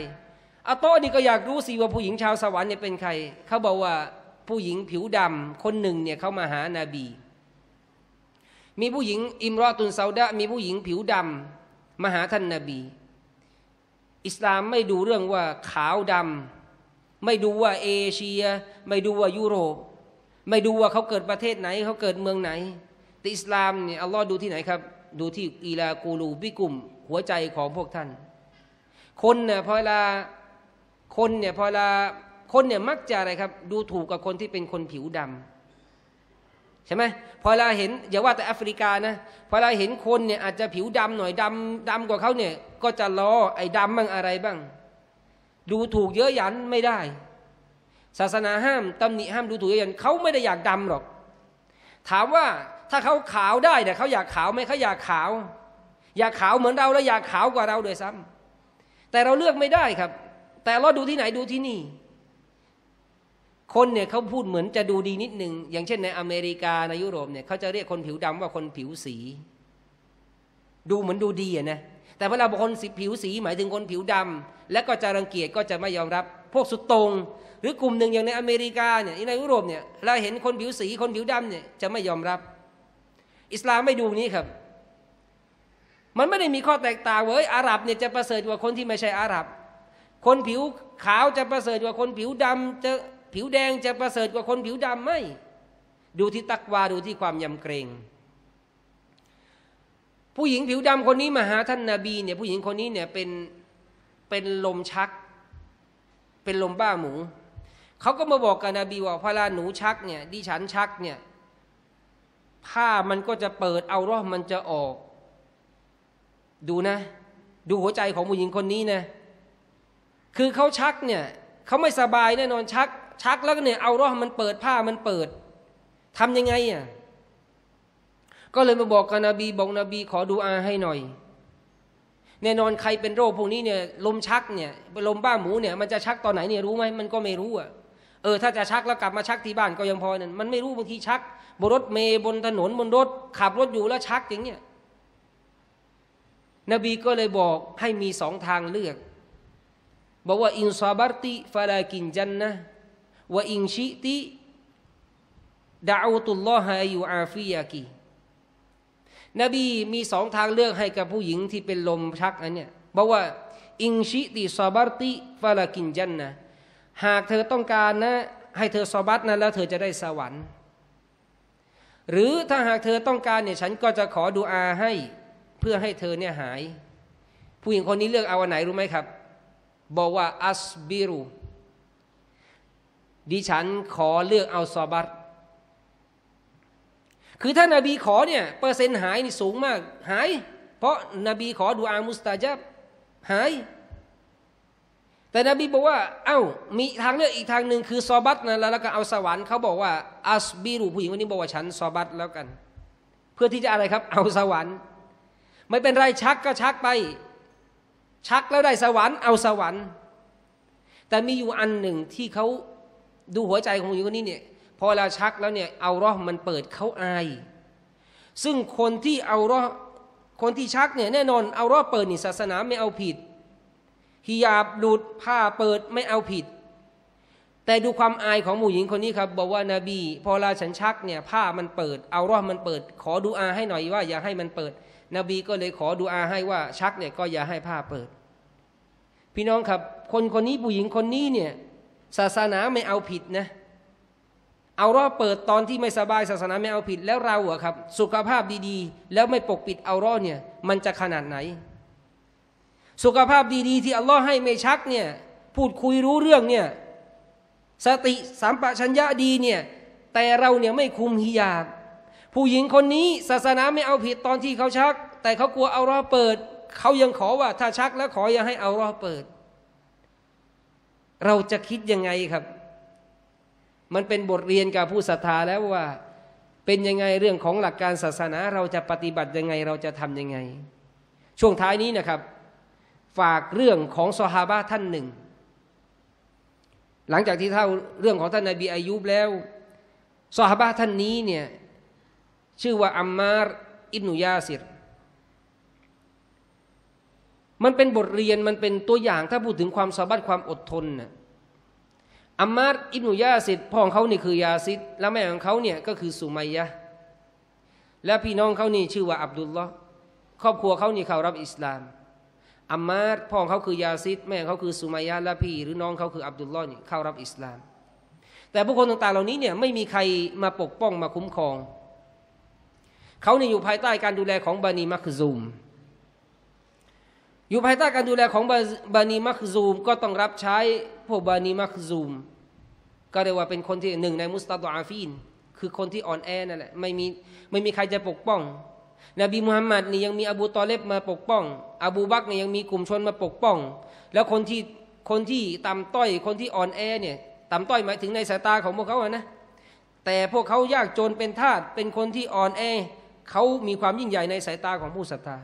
อาตอนี่ก็อยากรู้สิว่าผู้หญิงชาวสวรรค์เนี่ยเป็นใครเขาบอกว่าผู้หญิงผิวดำคนหนึ่งเนี่ยเขามาหานาบีมีผู้หญิงอิมรอตุนซาอุดะมีผู้หญิงผิวดำมาหาท่านนาบีอิสลามไม่ดูเรื่องว่าขาวดำไม่ดูว่าเอเชียไม่ดูว่ายุโรปไม่ดูว่าเขาเกิดประเทศไหนเขาเกิดเมืองไหนแต่อิสลามเนี่ยอัลลอฮ์ดูที่ไหนครับดูที่อีลากูลูบิกุมหัวใจของพวกท่านคนเนี่ยพอเวลาคนเนี่ยมักจะอะไรครับดูถูกกับคนที่เป็นคนผิวดำใช่ไหมพอเวลาเห็นอย่าว่าแต่แอฟริกานะพอเวลาเห็นคนเนี่ยอาจจะผิวดำหน่อยดำกว่าเขาเนี่ยก็จะล้อไอ้ดำบ้างอะไรบ้างดูถูกเยอะหยันไม่ได้ศาสนาห้ามตำหนิห้ามดูถูกเยอะหยันเขาไม่ได้อยากดำหรอกถามว่าถ้าเขาขาวได้เนี่ยเขาอยากขาวไหมเขาอยากขาวอยากขาวเหมือนเราแล้วอยากขาวกว่าเราด้วยซ้ำแต่เราเลือกไม่ได้ครับแต่เราดูที่ไหนดูที่นี่คนเนี่ยเขาพูดเหมือนจะดูดีนิดนึงอย่างเช่นในอเมริกาในยุโรปเนี่ยเขาจะเรียกคนผิวดำว่าคนผิวสีดูเหมือนดูดีอะนะแต่เวลาคนผิวสีหมายถึงคนผิวดำและก็จะรังเกียจก็จะไม่ยอมรับพวกสุดตรงหรือกลุ่มหนึ่งอย่างในอเมริกาเนี่ยในยุโรปเนี่ยเราเห็นคนผิวสีคนผิวดำเนี่ยจะไม่ยอมรับอิสลามไม่ดูนี้ครับมันไม่ได้มีข้อแตกต่างเว้ยอาหรับเนี่ยจะประเสริฐกว่าคนที่ไม่ใช่อาหรับคนผิวขาวจะประเสริฐกว่าคนผิวดำจะผิวแดงจะประเสริฐกว่าคนผิวดำไม่ดูที่ตักวาดูที่ความยำเกรงผู้หญิงผิวดำคนนี้มาหาท่านนบีเนี่ยผู้หญิงคนนี้เนี่ยเป็นลมชักเป็นลมบ้าหมูเขาก็มาบอกกับนบีว่าพอลาหนูชักเนี่ยดิฉันชักเนี่ยผ้ามันก็จะเปิดเอาร่อมันจะออกดูนะดูหัวใจของผู้หญิงคนนี้นะคือเขาชักเนี่ยเขาไม่สบายแน่นอนชักแล้วเนี่ยเอาร่อมันเปิดผ้ามันเปิดทำยังไงอ่ะก็เลยมาบอกกับนบีบอกนบีขอดูอาให้หน่อยแน่นอนใครเป็นโรคพวกนี้เนี่ยลมชักเนี่ยลมบ้าหมูเนี่ยมันจะชักตอนไหนเนี่ยรู้ไหมมันก็ไม่รู้อ่ะถ้าจะชักแล้วกลับมาชักที่บ้านก็ยังพอนั่นมันไม่รู้บางทีชักบนรถเมย์บนถนนบนรถขับรถอยู่แล้วชักอย่างเนี้ยนบีก็เลยบอกให้มีสองทางเลือกบอกว่าอินซาบัติฟาลากินจันนะว่าอินชิติดาอุตุลลอฮะอยู่อาฟิยากี นบีมีสองทางเลือกให้กับผู้หญิงที่เป็นลมชักนั้นเนี่ยบอกว่าอิงชิติซาบัตติฟาลากินจันนะหากเธอต้องการนะให้เธอซาบัตนะแล้วเธอจะได้สวรรค์หรือถ้าหากเธอต้องการเนี่ยฉันก็จะขอดุอาให้เพื่อให้เธอเนี่ยหายผู้หญิงคนนี้เลือกเอาอันไหนรู้ไหมครับบอกว่าอัสบิรุดิฉันขอเลือกเอาซาบัตคือถ้านบีขอเนี่ยเปอร์เซ็นต์หายนี่สูงมากหายเพราะนบีขอดุอามุสตาจับหายแต่นบีบอกว่าเอ้ามีทางเลือกอีกทางหนึ่งคือซอบัตนะแล้วก็เอาสวรรค์เขาบอกว่าอัสบิรุผู้หญิงคนนี้บอกว่าฉันซอบัตแล้วกันเพื่อที่จะอะไรครับเอาสวรรค์ไม่เป็นไรชักก็ชักไปชักแล้วได้สวรรค์เอาสวรรค์แต่มีอยู่อันหนึ่งที่เขาดูหัวใจของผู้หญิงคนนี้เนี่ยพอเราชักแล้วเนี่ยเอาร่อมันเปิดเขาอายซึ่งคนที่เอาร่อคนที่ชักเนี่ยแน่นอนเอาร่อเปิดนี่ศาสนาไม่เอาผิดฮิญาบหลุดผ้าเปิดไม่เอาผิดแต่ดูความอายของผู้หญิงคนนี้ครับบอกว่านบีพอเราฉันชักเนี่ยผ้ามันเปิดเอาร่อมันเปิดขอดุอาให้หน่อยว่าอย่าให้มันเปิดนบีก็เลยขอดุอาให้ว่าชักเนี่ยก็อย่าให้ผ้าเปิดพี่น้องครับคนนี้ผู้หญิงคนนี้เนี่ยศาสนาไม่เอาผิดนะเอาร่อเปิดตอนที่ไม่สบายศาสนาไม่เอาผิดแล้วเราอะครับสุขภาพดีๆแล้วไม่ปกปิดเอาร่อเนี่ยมันจะขนาดไหนสุขภาพดีๆที่อัลลอฮ์ให้ไม่ชักเนี่ยพูดคุยรู้เรื่องเนี่ยสติสัมปชัญญะดีเนี่ยแต่เราเนี่ยไม่คุมฮิญาบผู้หญิงคนนี้ศาสนาไม่เอาผิดตอนที่เขาชักแต่เขากลัวเอาร่อเปิดเขายังขอว่าถ้าชักแล้วขออย่าให้เอาร่อเปิดเราจะคิดยังไงครับมันเป็นบทเรียนกับผู้ศรัทธาแล้วว่าเป็นยังไงเรื่องของหลักการศาสนาเราจะปฏิบัติยังไงเราจะทำยังไงช่วงท้ายนี้นะครับฝากเรื่องของซอฮาบะท่านหนึ่งหลังจากที่เท่าเรื่องของท่านนบีอายุบแล้วซอฮาบะท่านนี้เนี่ยชื่อว่าอัมมาร์อิบนุยาซิรมันเป็นบทเรียนมันเป็นตัวอย่างถ้าพูดถึงความซอบัตความอดทนนะอัมมาร์อิบนุยาซิดพ่อของเขานี่คือยาซิดและแม่ของเขาเนี่ยก็คือสุมัยยะและพี่น้องเขานี่ชื่อว่าอับดุลลอฮ์ครอบครัวเขานี่เขารับอิสลามอัมมาร์พ่อของเขาคือยาซิดแม่ของเขาคือสุมัยยะและพี่หรือน้องเขาคืออับดุลลอฮ์นี่เข้ารับอิสลามแต่บุคคลต่างๆเหล่านี้เนี่ยไม่มีใครมาปกป้องมาคุ้มครองเขาเนี่ยอยู่ภายใต้การดูแลของบานีมักซูมอยู่ภายใต้การดูแลของบานีมักซูมก็ต้องรับใช้พวกบานีมักซูมก็เรียกว่าเป็นคนที่หนึ่งในมุสตะดออาฟีนคือคนที่อ่อนแอนั่นแหละไม่มีใครจะปกป้องนบีมุฮัมมัดนี่ยังมีอบูตอเลบมาปกป้องอบูบักรนี่ยังมีกลุ่มชนมาปกป้องแล้วคนที่ต่ำต้อยคนที่อ่อนแอเนี่ยต่ำต้อยหมายถึงในสายตาของพวกเขาอะนะแต่พวกเขายากจนเป็นทาสเป็นคนที่อ่อนแอเขามีความยิ่งใหญ่ในสายตาของผู้ศรัทธา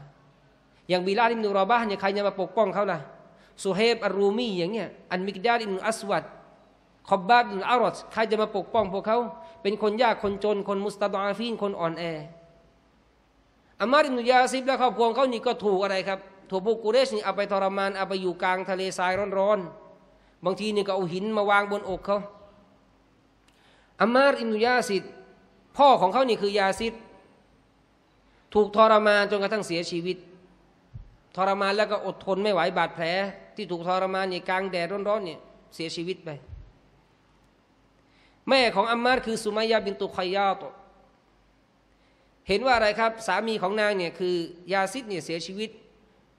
อย่างบิลาลอิบนุรอบาฮ์เนี่ยใครจะมาปกป้องเขาล่ะซูเฮบอัลรูมีอย่างเงี้ยอันมิกดาดอิบนุอัสวัดคอบบาดอิบนุอัรอดใครจะมาปกป้องพวกเขาเป็นคนยากคนจนคนมุสตะดออาฟีนคนอ่อนแออัมมาร์อิบนุยาซิบและครอบครัวเขานี่ก็ถูกอะไรครับถูกพวกกุเรชนี่เอาไปทรมานเอาไปอยู่กลางทะเลทรายร้อนๆบางทีนี่ก็เอาหินมาวางบนอกเขาอัมมาร์อิบนุยาซิบพ่อของเขานี่คือยาซิบถูกทรมานจนกระทั่งเสียชีวิตทรมานแล้วก็อดทนไม่ไหวบาดแผลที่ถูกทรมานเนี่ยกลางแดดร้อนๆเนี่ยเสียชีวิตไปแม่ของอัมมาร์คือสุมัยยะบินตุคอยยาตเห็นว่าอะไรครับสามีของนางเนี่ยคือยาซิดเนี่ยเสียชีวิต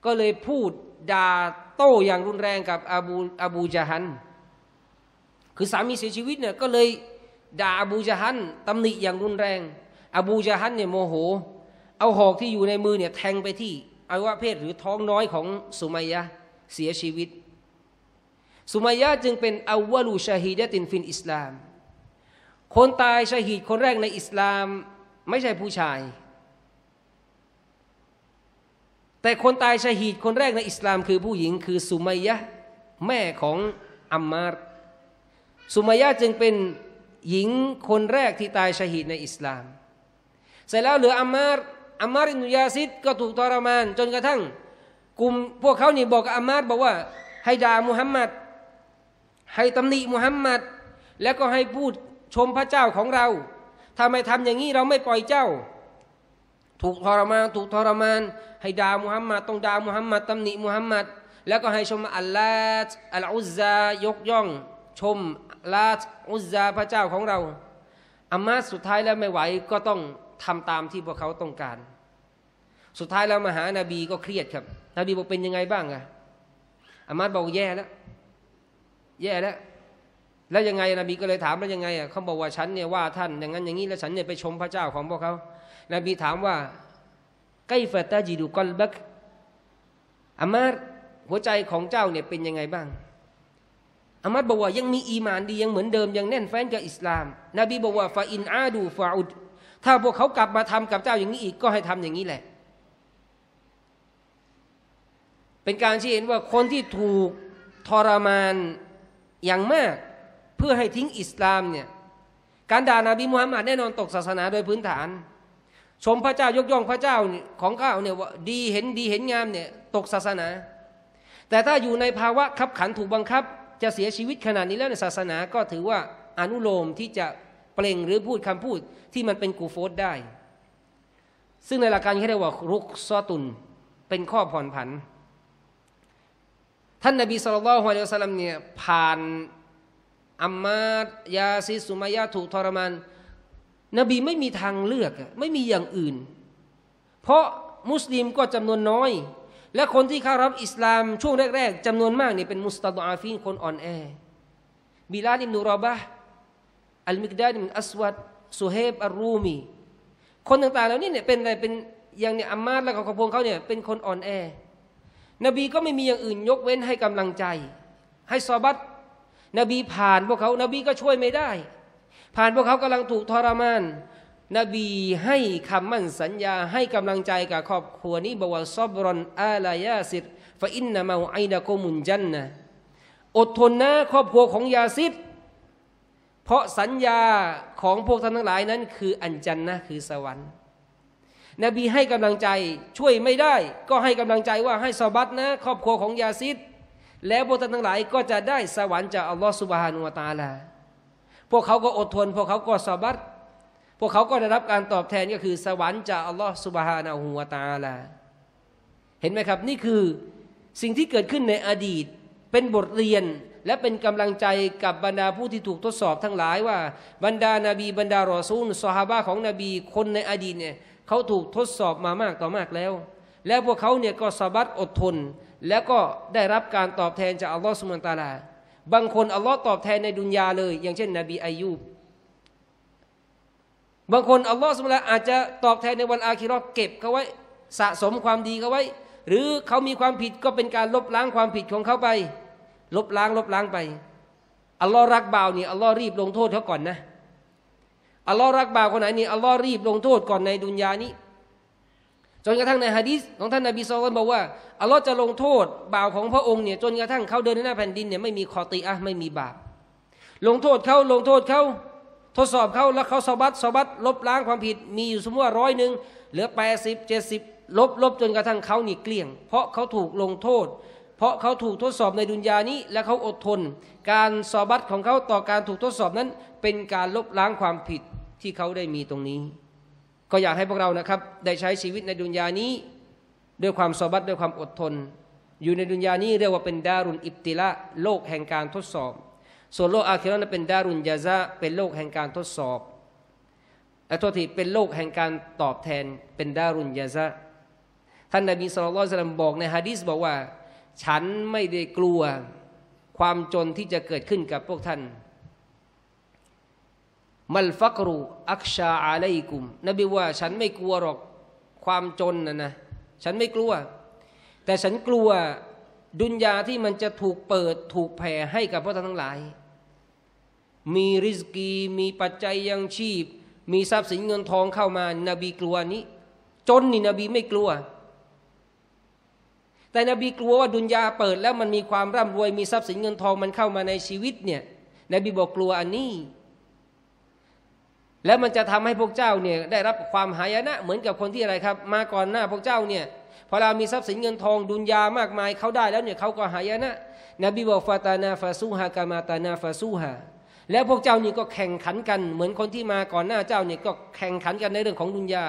ก็เลยพูดด่าโต้อย่างรุนแรงกับอบูญะฮันคือสามีเสียชีวิตเนี่ยก็เลยด่าอบูญะฮันตำหนิอย่างรุนแรงอบูญะฮันเนี่ยโมโหเอาหอกที่อยู่ในมือเนี่ยแทงไปที่อวัยวะเพศหรือท้องน้อยของสุมัยยะเสียชีวิตสุมัยยะจึงเป็นอวัลูชาฮีดะตินฟินอิสลามคนตายชาฮีดคนแรกในอิสลามไม่ใช่ผู้ชายแต่คนตายชาฮีดคนแรกในอิสลามคือผู้หญิงคือสุมัยยะแม่ของอัมมาร์สุมัยยะจึงเป็นหญิงคนแรกที่ตายชาฮีดในอิสลามเสร็จแล้วเหลืออัมมาร์อิบนุยาซิดก็ถูกทรมานจนกระทั่งกลุ่มพวกเขานี่บอกกับอัมมาร์บอกว่าให้ด่ามุฮัมมัดให้ตำหนิมุฮัมมัดแล้วก็ให้พูดชมพระเจ้าของเราถ้าไม่ทำอย่างนี้เราไม่ปล่อยเจ้า ถูกทรมานให้ด่ามุฮัมมัดต้องด่ามุฮัมมัดตำหนิมุฮัมมัดแล้วก็ให้ชมอัลลาตอัลอุซซายกย่องชมลาตอุซซาพระเจ้าของเราอามาสุดท้ายแล้วไม่ไหวก็ต้องทำตามที่พวกเขาต้องการสุดท้ายแล้วมาหานบีก็เครียดครับนบีบอกเป็นยังไงบ้างอะอามาบอกแย่แล้วแล้วยังไงนบีก็เลยถามแล้วยังไงอะเขาบอกว่าฉันเนี่ยว่าท่านอย่างนั้นอย่างนี้แล้วฉันเนี่ยไปชมพระเจ้าของพวกเขานบีถามว่าไกฟะตะจิดุกัลบักอามาหัวใจของเจ้าเนี่ยเป็นยังไงบ้างอามัดบอกว่ายังมีอีหม่านดียังเหมือนเดิมยังแน่นแฟ้นกับอิสลามนบีบอกว่าฟาอินอาดูฟาอุดถ้าพวกเขากลับมาทำกับเจ้าอย่างนี้อีกก็ให้ทำอย่างนี้แหละเป็นการชี้เห็นว่าคนที่ถูกทรมานอย่างมากเพื่อให้ทิ้งอิสลามเนี่ยการด่านาบีมุฮัมมัดแน่นอนตกศาสนาโดยพื้นฐานชมพระเจ้ายกย่องพระเจ้าของข้าเนี่ยว่าดีเห็นงามเนี่ยตกศาสนาแต่ถ้าอยู่ในภาวะขับขันถูกบังคับจะเสียชีวิตขนาดนี้แล้วในศาสนาก็ถือว่าอนุโลมที่จะเปล่งหรือพูดคำพูดที่มันเป็นกูโฟดได้ซึ่งในหลักการเขาเรียกว่ารุกซอตุนเป็นข้อผ่อนผันท่านนบีศ็อลลัลลอฮุอะลัยฮิวะซัลลัมเนี่ยผ่านอัมมารยาซิสุมัยยะห์ถูกทรมานนบีไม่มีทางเลือกไม่มีอย่างอื่นเพราะมุสลิมก็จำนวนน้อยและคนที่เข้ารับอิสลามช่วงแรกๆจำนวนมากเนี่ยเป็นมุสตะดอฟีนคนอ่อนแอบิลาลอิบนุรอบะห์อัลมิกดาดมินอัสวัดซุเฮบอัรรูมีคนต่างๆแล้วนี่เนี่ยเป็นอะไรเป็นอย่างเนี่ยอัมมาดและของพวกเขาเนี่ยเป็นคนอ่อนแอนบีก็ไม่มีอย่างอื่นยกเว้นให้กำลังใจให้ซอบัตนบีผ่านพวกเขานบีก็ช่วยไม่ได้ผ่านพวกเขากำลังถูกทรมานนบีให้คำมั่นสัญญาให้กำลังใจกับครอบครัวนี้บอกว่าซอบรอนอาลายาซิดฟะอินนะมาอัยดะกุมุนจันนะอดทนนะครอบครัวของยาซิดเพราะสัญญาของพวกท่านทั้งหลายนั้นคืออันจันนะคือสวรรค์นบีให้กำลังใจช่วยไม่ได้ก็ให้กำลังใจว่าให้ซอบัตนะครอบครัวของยาซิดแล้วพวกท่านทั้งหลายก็จะได้สวรรค์จากอัลลอฮฺซุบฮานะฮูวะตะอาลาพวกเขาก็อดทนพวกเขาก็ซอบัตพวกเขาก็ได้รับการตอบแทนก็คือสวรรค์จากอัลลอฮฺซุบฮานะฮูวะตะอาลาเห็นไหมครับนี่คือสิ่งที่เกิดขึ้นในอดีตเป็นบทเรียนและเป็นกำลังใจกับบรรดาผู้ที่ถูกทดสอบทั้งหลายว่าบรรดานาบีบรรดารอซูลซอฮาบะของนบีคนในอดีตเนี่ยเขาถูกทดสอบมามากต่อมากแล้วและพวกเขาเนี่ยก็ซอบัตอดทนและก็ได้รับการตอบแทนจากอัลลอฮฺซุบฮานะฮูวะตะอาลาบางคนอัลลอฮฺตอบแทนในดุนยาเลยอย่างเช่นนบีอายูบบางคนอัลลอฮฺซุบฮานะฮูวะตะอาลาอาจจะตอบแทนในวันอาคิเราะห์เก็บเขาไว้สะสมความดีเขาไว้หรือเขามีความผิดก็เป็นการลบล้างความผิดของเขาไปลบล้างไปอัลลอฮฺรักบ่าวนี่อัลลอฮฺรีบลงโทษเขาก่อนนะอัลลอฮฺรักบ่าวคนไหนนี่อัลลอฮฺรีบลงโทษก่อนในดุนยานี้จนกระทั่งในหะดีษของท่านนบีศ็อลลัลลอฮุอะลัยฮิวะซัลลัมบอกว่าอัลลอฮฺจะลงโทษบ่าวของพระองค์เนี่ยจนกระทั่งเขาเดินในหน้าแผ่นดินเนี่ยไม่มีคอตีอะห์ไม่มีบาปลงโทษเขาทดสอบเขาแล้วเขาซอบัตลบล้างความผิดมีอยู่สมมติว่า100เหลือ80 70ลบจนกระทั่งเขาหนีเกลี้ยงเพราะเขาถูกลงโทษเพราะเขาถูกทดสอบในดุนยานี้และเขาอดทนการซอบัตของเขาต่อการถูกทดสอบนั้นเป็นการลบล้างความผิดที่เขาได้มีตรงนี้ก็อยากให้พวกเรานะครับได้ใช้ชีวิตในดุนยานี้ด้วยความซอบัตด้วยความอดทนอยู่ในดุนยานี้เรียกว่าเป็นดารุนอิบติละโลกแห่งการทดสอบส่วนโลกอาคิเราะห์นั้นเป็นดารุนญะซาเป็นโลกแห่งการทดสอบและทั่วที่เป็นโลกแห่งการตอบแทนเป็นดารุนญะซาท่านนบีศ็อลลัลลอฮุอะลัยฮิวะซัลลัมบอกในหะดีษบอกว่าฉันไม่ได้กลัวความจนที่จะเกิดขึ้นกับพวกท่านมัลฟักรุอักชาอะลัยกุมนบีว่าฉันไม่กลัวหรอกความจนนะฉันไม่กลัวแต่ฉันกลัวดุนยาที่มันจะถูกเปิดถูกแผ่ให้กับพวกท่านทั้งหลายมีริสกีมีปัจจัยยังชีพมีทรัพย์สินเงินทองเข้ามานบีกลัวนี้จนนี่นบีไม่กลัวแต่นบีกลัวว่าดุนยาเปิดแล้วมันมีความร่ำรวยมีทรัพย์สินเงินทองมันเข้ามาในชีวิตเนี่ยนบีบอกกลัวอันนี้แล้วมันจะทำให้พวกเจ้าเนี่ยได้รับความหายนะเหมือนกับคนที่อะไรครับมาก่อนหน้าพวกเจ้าเนี่ยพอเรามีทรัพย์สินเงินทองดุนยามากมายเขาได้แล้วเนี่ยเขาก็หายนะนบีบอกฟาตานาฟาซูฮากามาตานาฟาซูฮา แล้วพวกเจ้านี่ก็แข่งขันกันเหมือนคนที่มาก่อนหน้าเจ้านี่ก็แข่งขันกันในเรื่องของดุนยา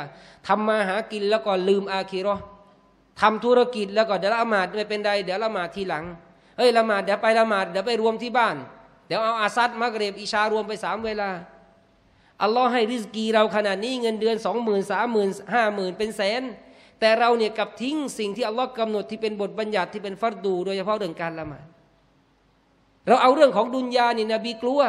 ทำมาหากินแล้วก็ลืมอาคีเราะห์ทำธุรกิจแล้วก็เดี๋ยวละหมาดไม่เป็นไรเดี๋ยวละหมาดทีหลังเฮ้ยละหมาดเดี๋ยวไปละหมาดเดี๋ยวไปรวมที่บ้านเดี๋ยวเอาอาซัดมักริบอิชารวมไปสามเวลาอัลลอฮ์ให้ริสกีเราขนาดนี้เงินเดือน 20,000 30,000 50,000 เป็นแสนแต่เราเนี่ยกลับทิ้งสิ่งที่อัลลอฮ์กำหนดที่เป็นบทบัญญัติที่เป็นฟัรดูโดยเฉพาะเรื่องการละหมาดเราเอาเรื่องของดุนยานี่นบีกลัว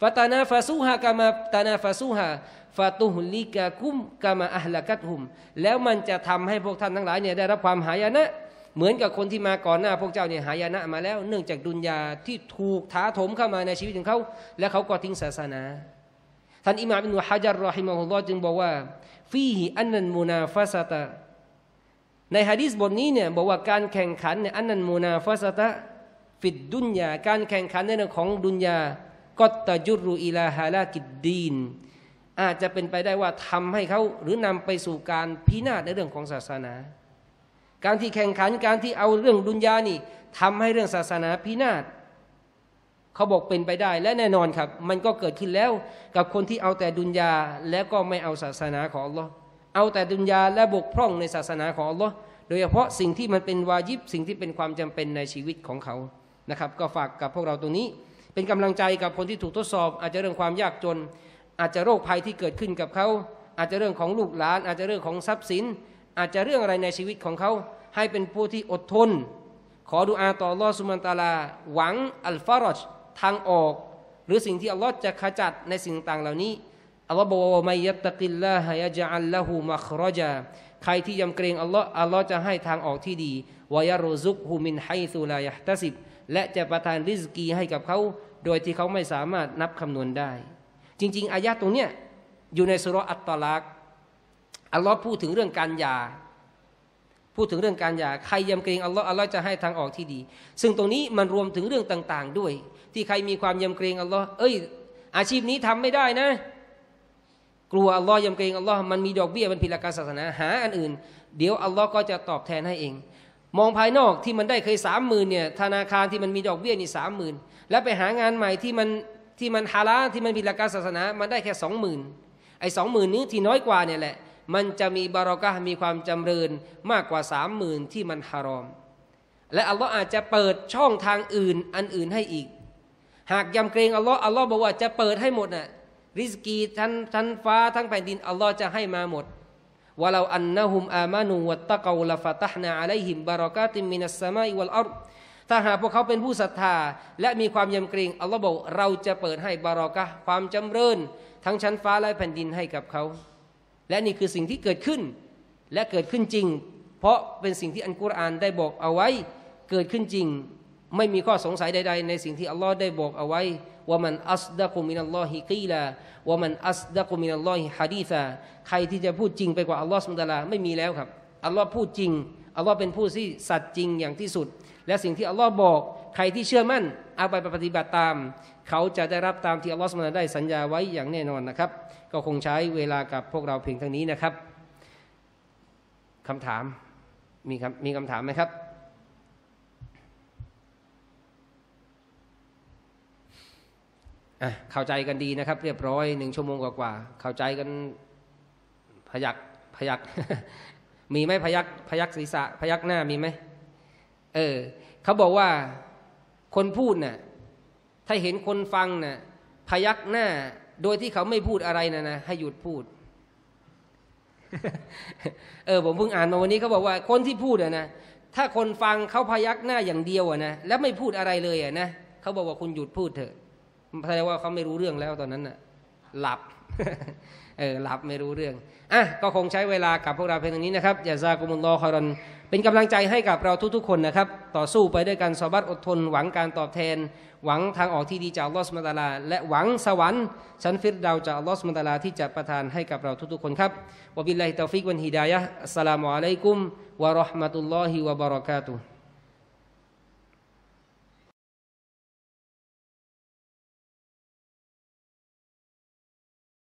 ฟาตานาฟาซูฮะกามาตานาฟาซูฮะฟาตุฮุลิกะกุมกามาอัลละกัตฮุมแล้วมันจะทำให้พวกท่านทั้งหลายเนี่ยได้รับความหายนะเหมือนกับคนที่มาก่อนหน้าพวกเจ้าเนี่ยหายนะมาแล้วเนื่องจากดุนยาที่ถูกถาโถมเข้ามาในชีวิตของเขาและเขาก็ทิ้งศาสนาท่านอิหม่ามอิบนุฮะญาร์ رحمه อัลลอฮ์จึงบอกว่าฟีฮิอันนันมุนาฟาซะตะในหะดีษบทนี้เนี่ยบอกว่าการแข่งขันเนี่ยอันนันมุนาฟาซะตะฟิดดุนยาการแข่งขันในเรื่องของดุนยาก็ตะจุรุอิลาฮาลากิดดีนอาจจะเป็นไปได้ว่าทำให้เขาหรือนำไปสู่การพินาศในเรื่องของศาสนาการที่แข่งขันการที่เอาเรื่องดุนยานี่ทำให้เรื่องศาสนาพินาศเขาบอกเป็นไปได้และแน่นอนครับมันก็เกิดขึ้นแล้วกับคนที่เอาแต่ดุนยาและก็ไม่เอาศาสนาของอัลลอฮ์เอาแต่ดุนยาและบกพร่องในศาสนาของอัลลอฮ์โดยเฉพาะสิ่งที่มันเป็นวาญิบสิ่งที่เป็นความจำเป็นในชีวิตของเขานะครับก็ฝากกับพวกเราตรงนี้เป็นกำลังใจกับคนที่ถูกทดสอบอาจจะเรื่องความยากจนอาจจะโรคภัยที่เกิดขึ้นกับเขาอาจจะเรื่องของลูกหลานอาจจะเรื่องของทรัพย์สินอาจจะเรื่องอะไรในชีวิตของเขาให้เป็นผู้ที่อดทนขอดุอาอ์ต่ออัลลอฮ์ซุบฮานะฮูวะตะอาลาหวังอัลฟารอจทางออกหรือสิ่งที่อัลลอฮ์จะขจัดในสิ่งต่างเหล่านี้อัลลอฮ์บอกว่ามัยยัตตะกิลลาฮะยะญะอัลละฮูมัคเราะญะใครที่ยำเกรงอัลลอฮ์อัลลอฮ์จะให้ทางออกที่ดีวะยะรุซุกฮุมินไฮซุลายะฮ์ตะซิบและจะประทานริซกีให้กับเขาโดยที่เขาไม่สามารถนับคำนวณได้จริงๆอายะห์ตรงเนี้ยอยู่ในซูเราะห์อัตตอลากอัลลอฮ์พูดถึงเรื่องการหย่าพูดถึงเรื่องการหย่าใครยำเกรงอัลลอฮ์อัลลอฮ์จะให้ทางออกที่ดีซึ่งตรงนี้มันรวมถึงเรื่องต่างๆด้วยที่ใครมีความยำเกรงอัลลอฮ์อาชีพนี้ทำไม่ได้นะกลัวอัลลอฮ์ยำเกรงอัลลอฮ์มันมีดอกเบี้ยมันผิดหลักการศาสนาหาอันอื่นเดี๋ยวอัลลอฮ์ก็จะตอบแทนให้เองมองภายนอกที่มันได้เคย 30,000 เนี่ยธนาคารที่มันมีดอกเบี้ยนี่ 30,000 แล้วไปหางานใหม่ที่มันฮาลาลที่มันผิดหลักการศาสนามันได้แค่ 20,000 ไอ้ 20,000 นี้ที่น้อยกว่าเนี่ยแหละมันจะมีบารอกะห์มีความจำเริญมากกว่า 30,000 ที่มันฮารอมและอัลลอฮ์อาจจะเปิดช่องทางอื่นอันอื่นให้อีกหากยำเกรงอัลลอฮ์อัลลอฮ์บอกว่าจะเปิดให้หมดน่ะริสกีทั้งฟ้าทั้งแผ่นดินอัลลอฮ์จะให้มาหมดวะลาอันนะฮุมอามานูวัตตะกอละฟะตะห์นาอะลัยฮิมบารอกาติมินัสสะมาอิวัลอัรฎถ้าหากพวกเขาเป็นผู้ศรัทธาและมีความยำเกรงอัลลอฮ์บอกเราจะเปิดให้บารอกะห์ความจำเริญทั้งชั้นฟ้าและแผ่นดินให้กับเขาและนี่คือสิ่งที่เกิดขึ้นและเกิดขึ้นจริงเพราะเป็นสิ่งที่อัลกุรอานได้บอกเอาไว้เกิดขึ้นจริงไม่มีข้อสงสัยใดๆในสิ่งที่อัลลอฮ์ได้บอกเอาไว้ว่ามันอัสดะกุมินัลลอฮิกีลาว่ามันอัสดะกุมินัลลอฮิฮะดีษะใครที่จะพูดจริงไปกว่าอัลลอฮ์ซุบฮานะฮูวะตะอาลาไม่มีแล้วครับอัลลอฮ์พูดจริงอัลลอฮ์เป็นผู้ที่สัตย์จริงอย่างที่สุดและสิ่งที่อัลลอฮ์บอกใครที่เชื่อมั่นเอาไปปฏิบัติตามเขาจะได้รับตามที่อัลลอฮ์ซุบฮานะฮูวะตะอาลาได้สัญญาไว้อย่างแน่นอนนะครับก็คงใช้เวลากับพวกเราเพียงเท่านี้นะครับคำถามมีคำถามไหมครับเข้าใจกันดีนะครับเรียบร้อย1ชั่วโมงกว่าเข้าใจกันพยัก มีไหมพยักศีรษะพยักหน้ามีไหมเขาบอกว่าคนพูดน่ะถ้าเห็นคนฟังน่ะพยักหน้าโดยที่เขาไม่พูดอะไรนะให้หยุดพูด ผมเพิ่งอ่านมาวันนี้เขาบอกว่าคนที่พูดนะถ้าคนฟังเขาพยักหน้าอย่างเดียวนะแล้วไม่พูดอะไรเลยนะเขาบอกว่าคุณหยุดพูดเถอะแสดงว่าเขาไม่รู้เรื่องแล้วตอนนั้นน่ะหลับหลับไม่รู้เรื่องก็คงใช้เวลากับพวกเราเพียงเท่านี้นะครับยะซากุมุลลอฮุค็อยรอนเป็นกำลังใจให้กับเราทุกๆคนนะครับต่อสู้ไปด้วยกันซอบัตอดทนหวังการตอบแทนหวังทางออกที่ดีจากอัลลอฮฺซุบฮานะฮูวะตะอาลาและหวังสวรรค์ชั้นฟิรเดาส์จากอัลลอฮฺซุบฮานะฮูวะตะอาลาที่จะประทานให้กับเราทุกๆคนครับวะบิลลาฮิตอฟิกวัลฮิดายะฮ์อัสสลามุอะลัยกุมวะเราะห์มะตุลลอฮิวะบะเราะกาตุฮ์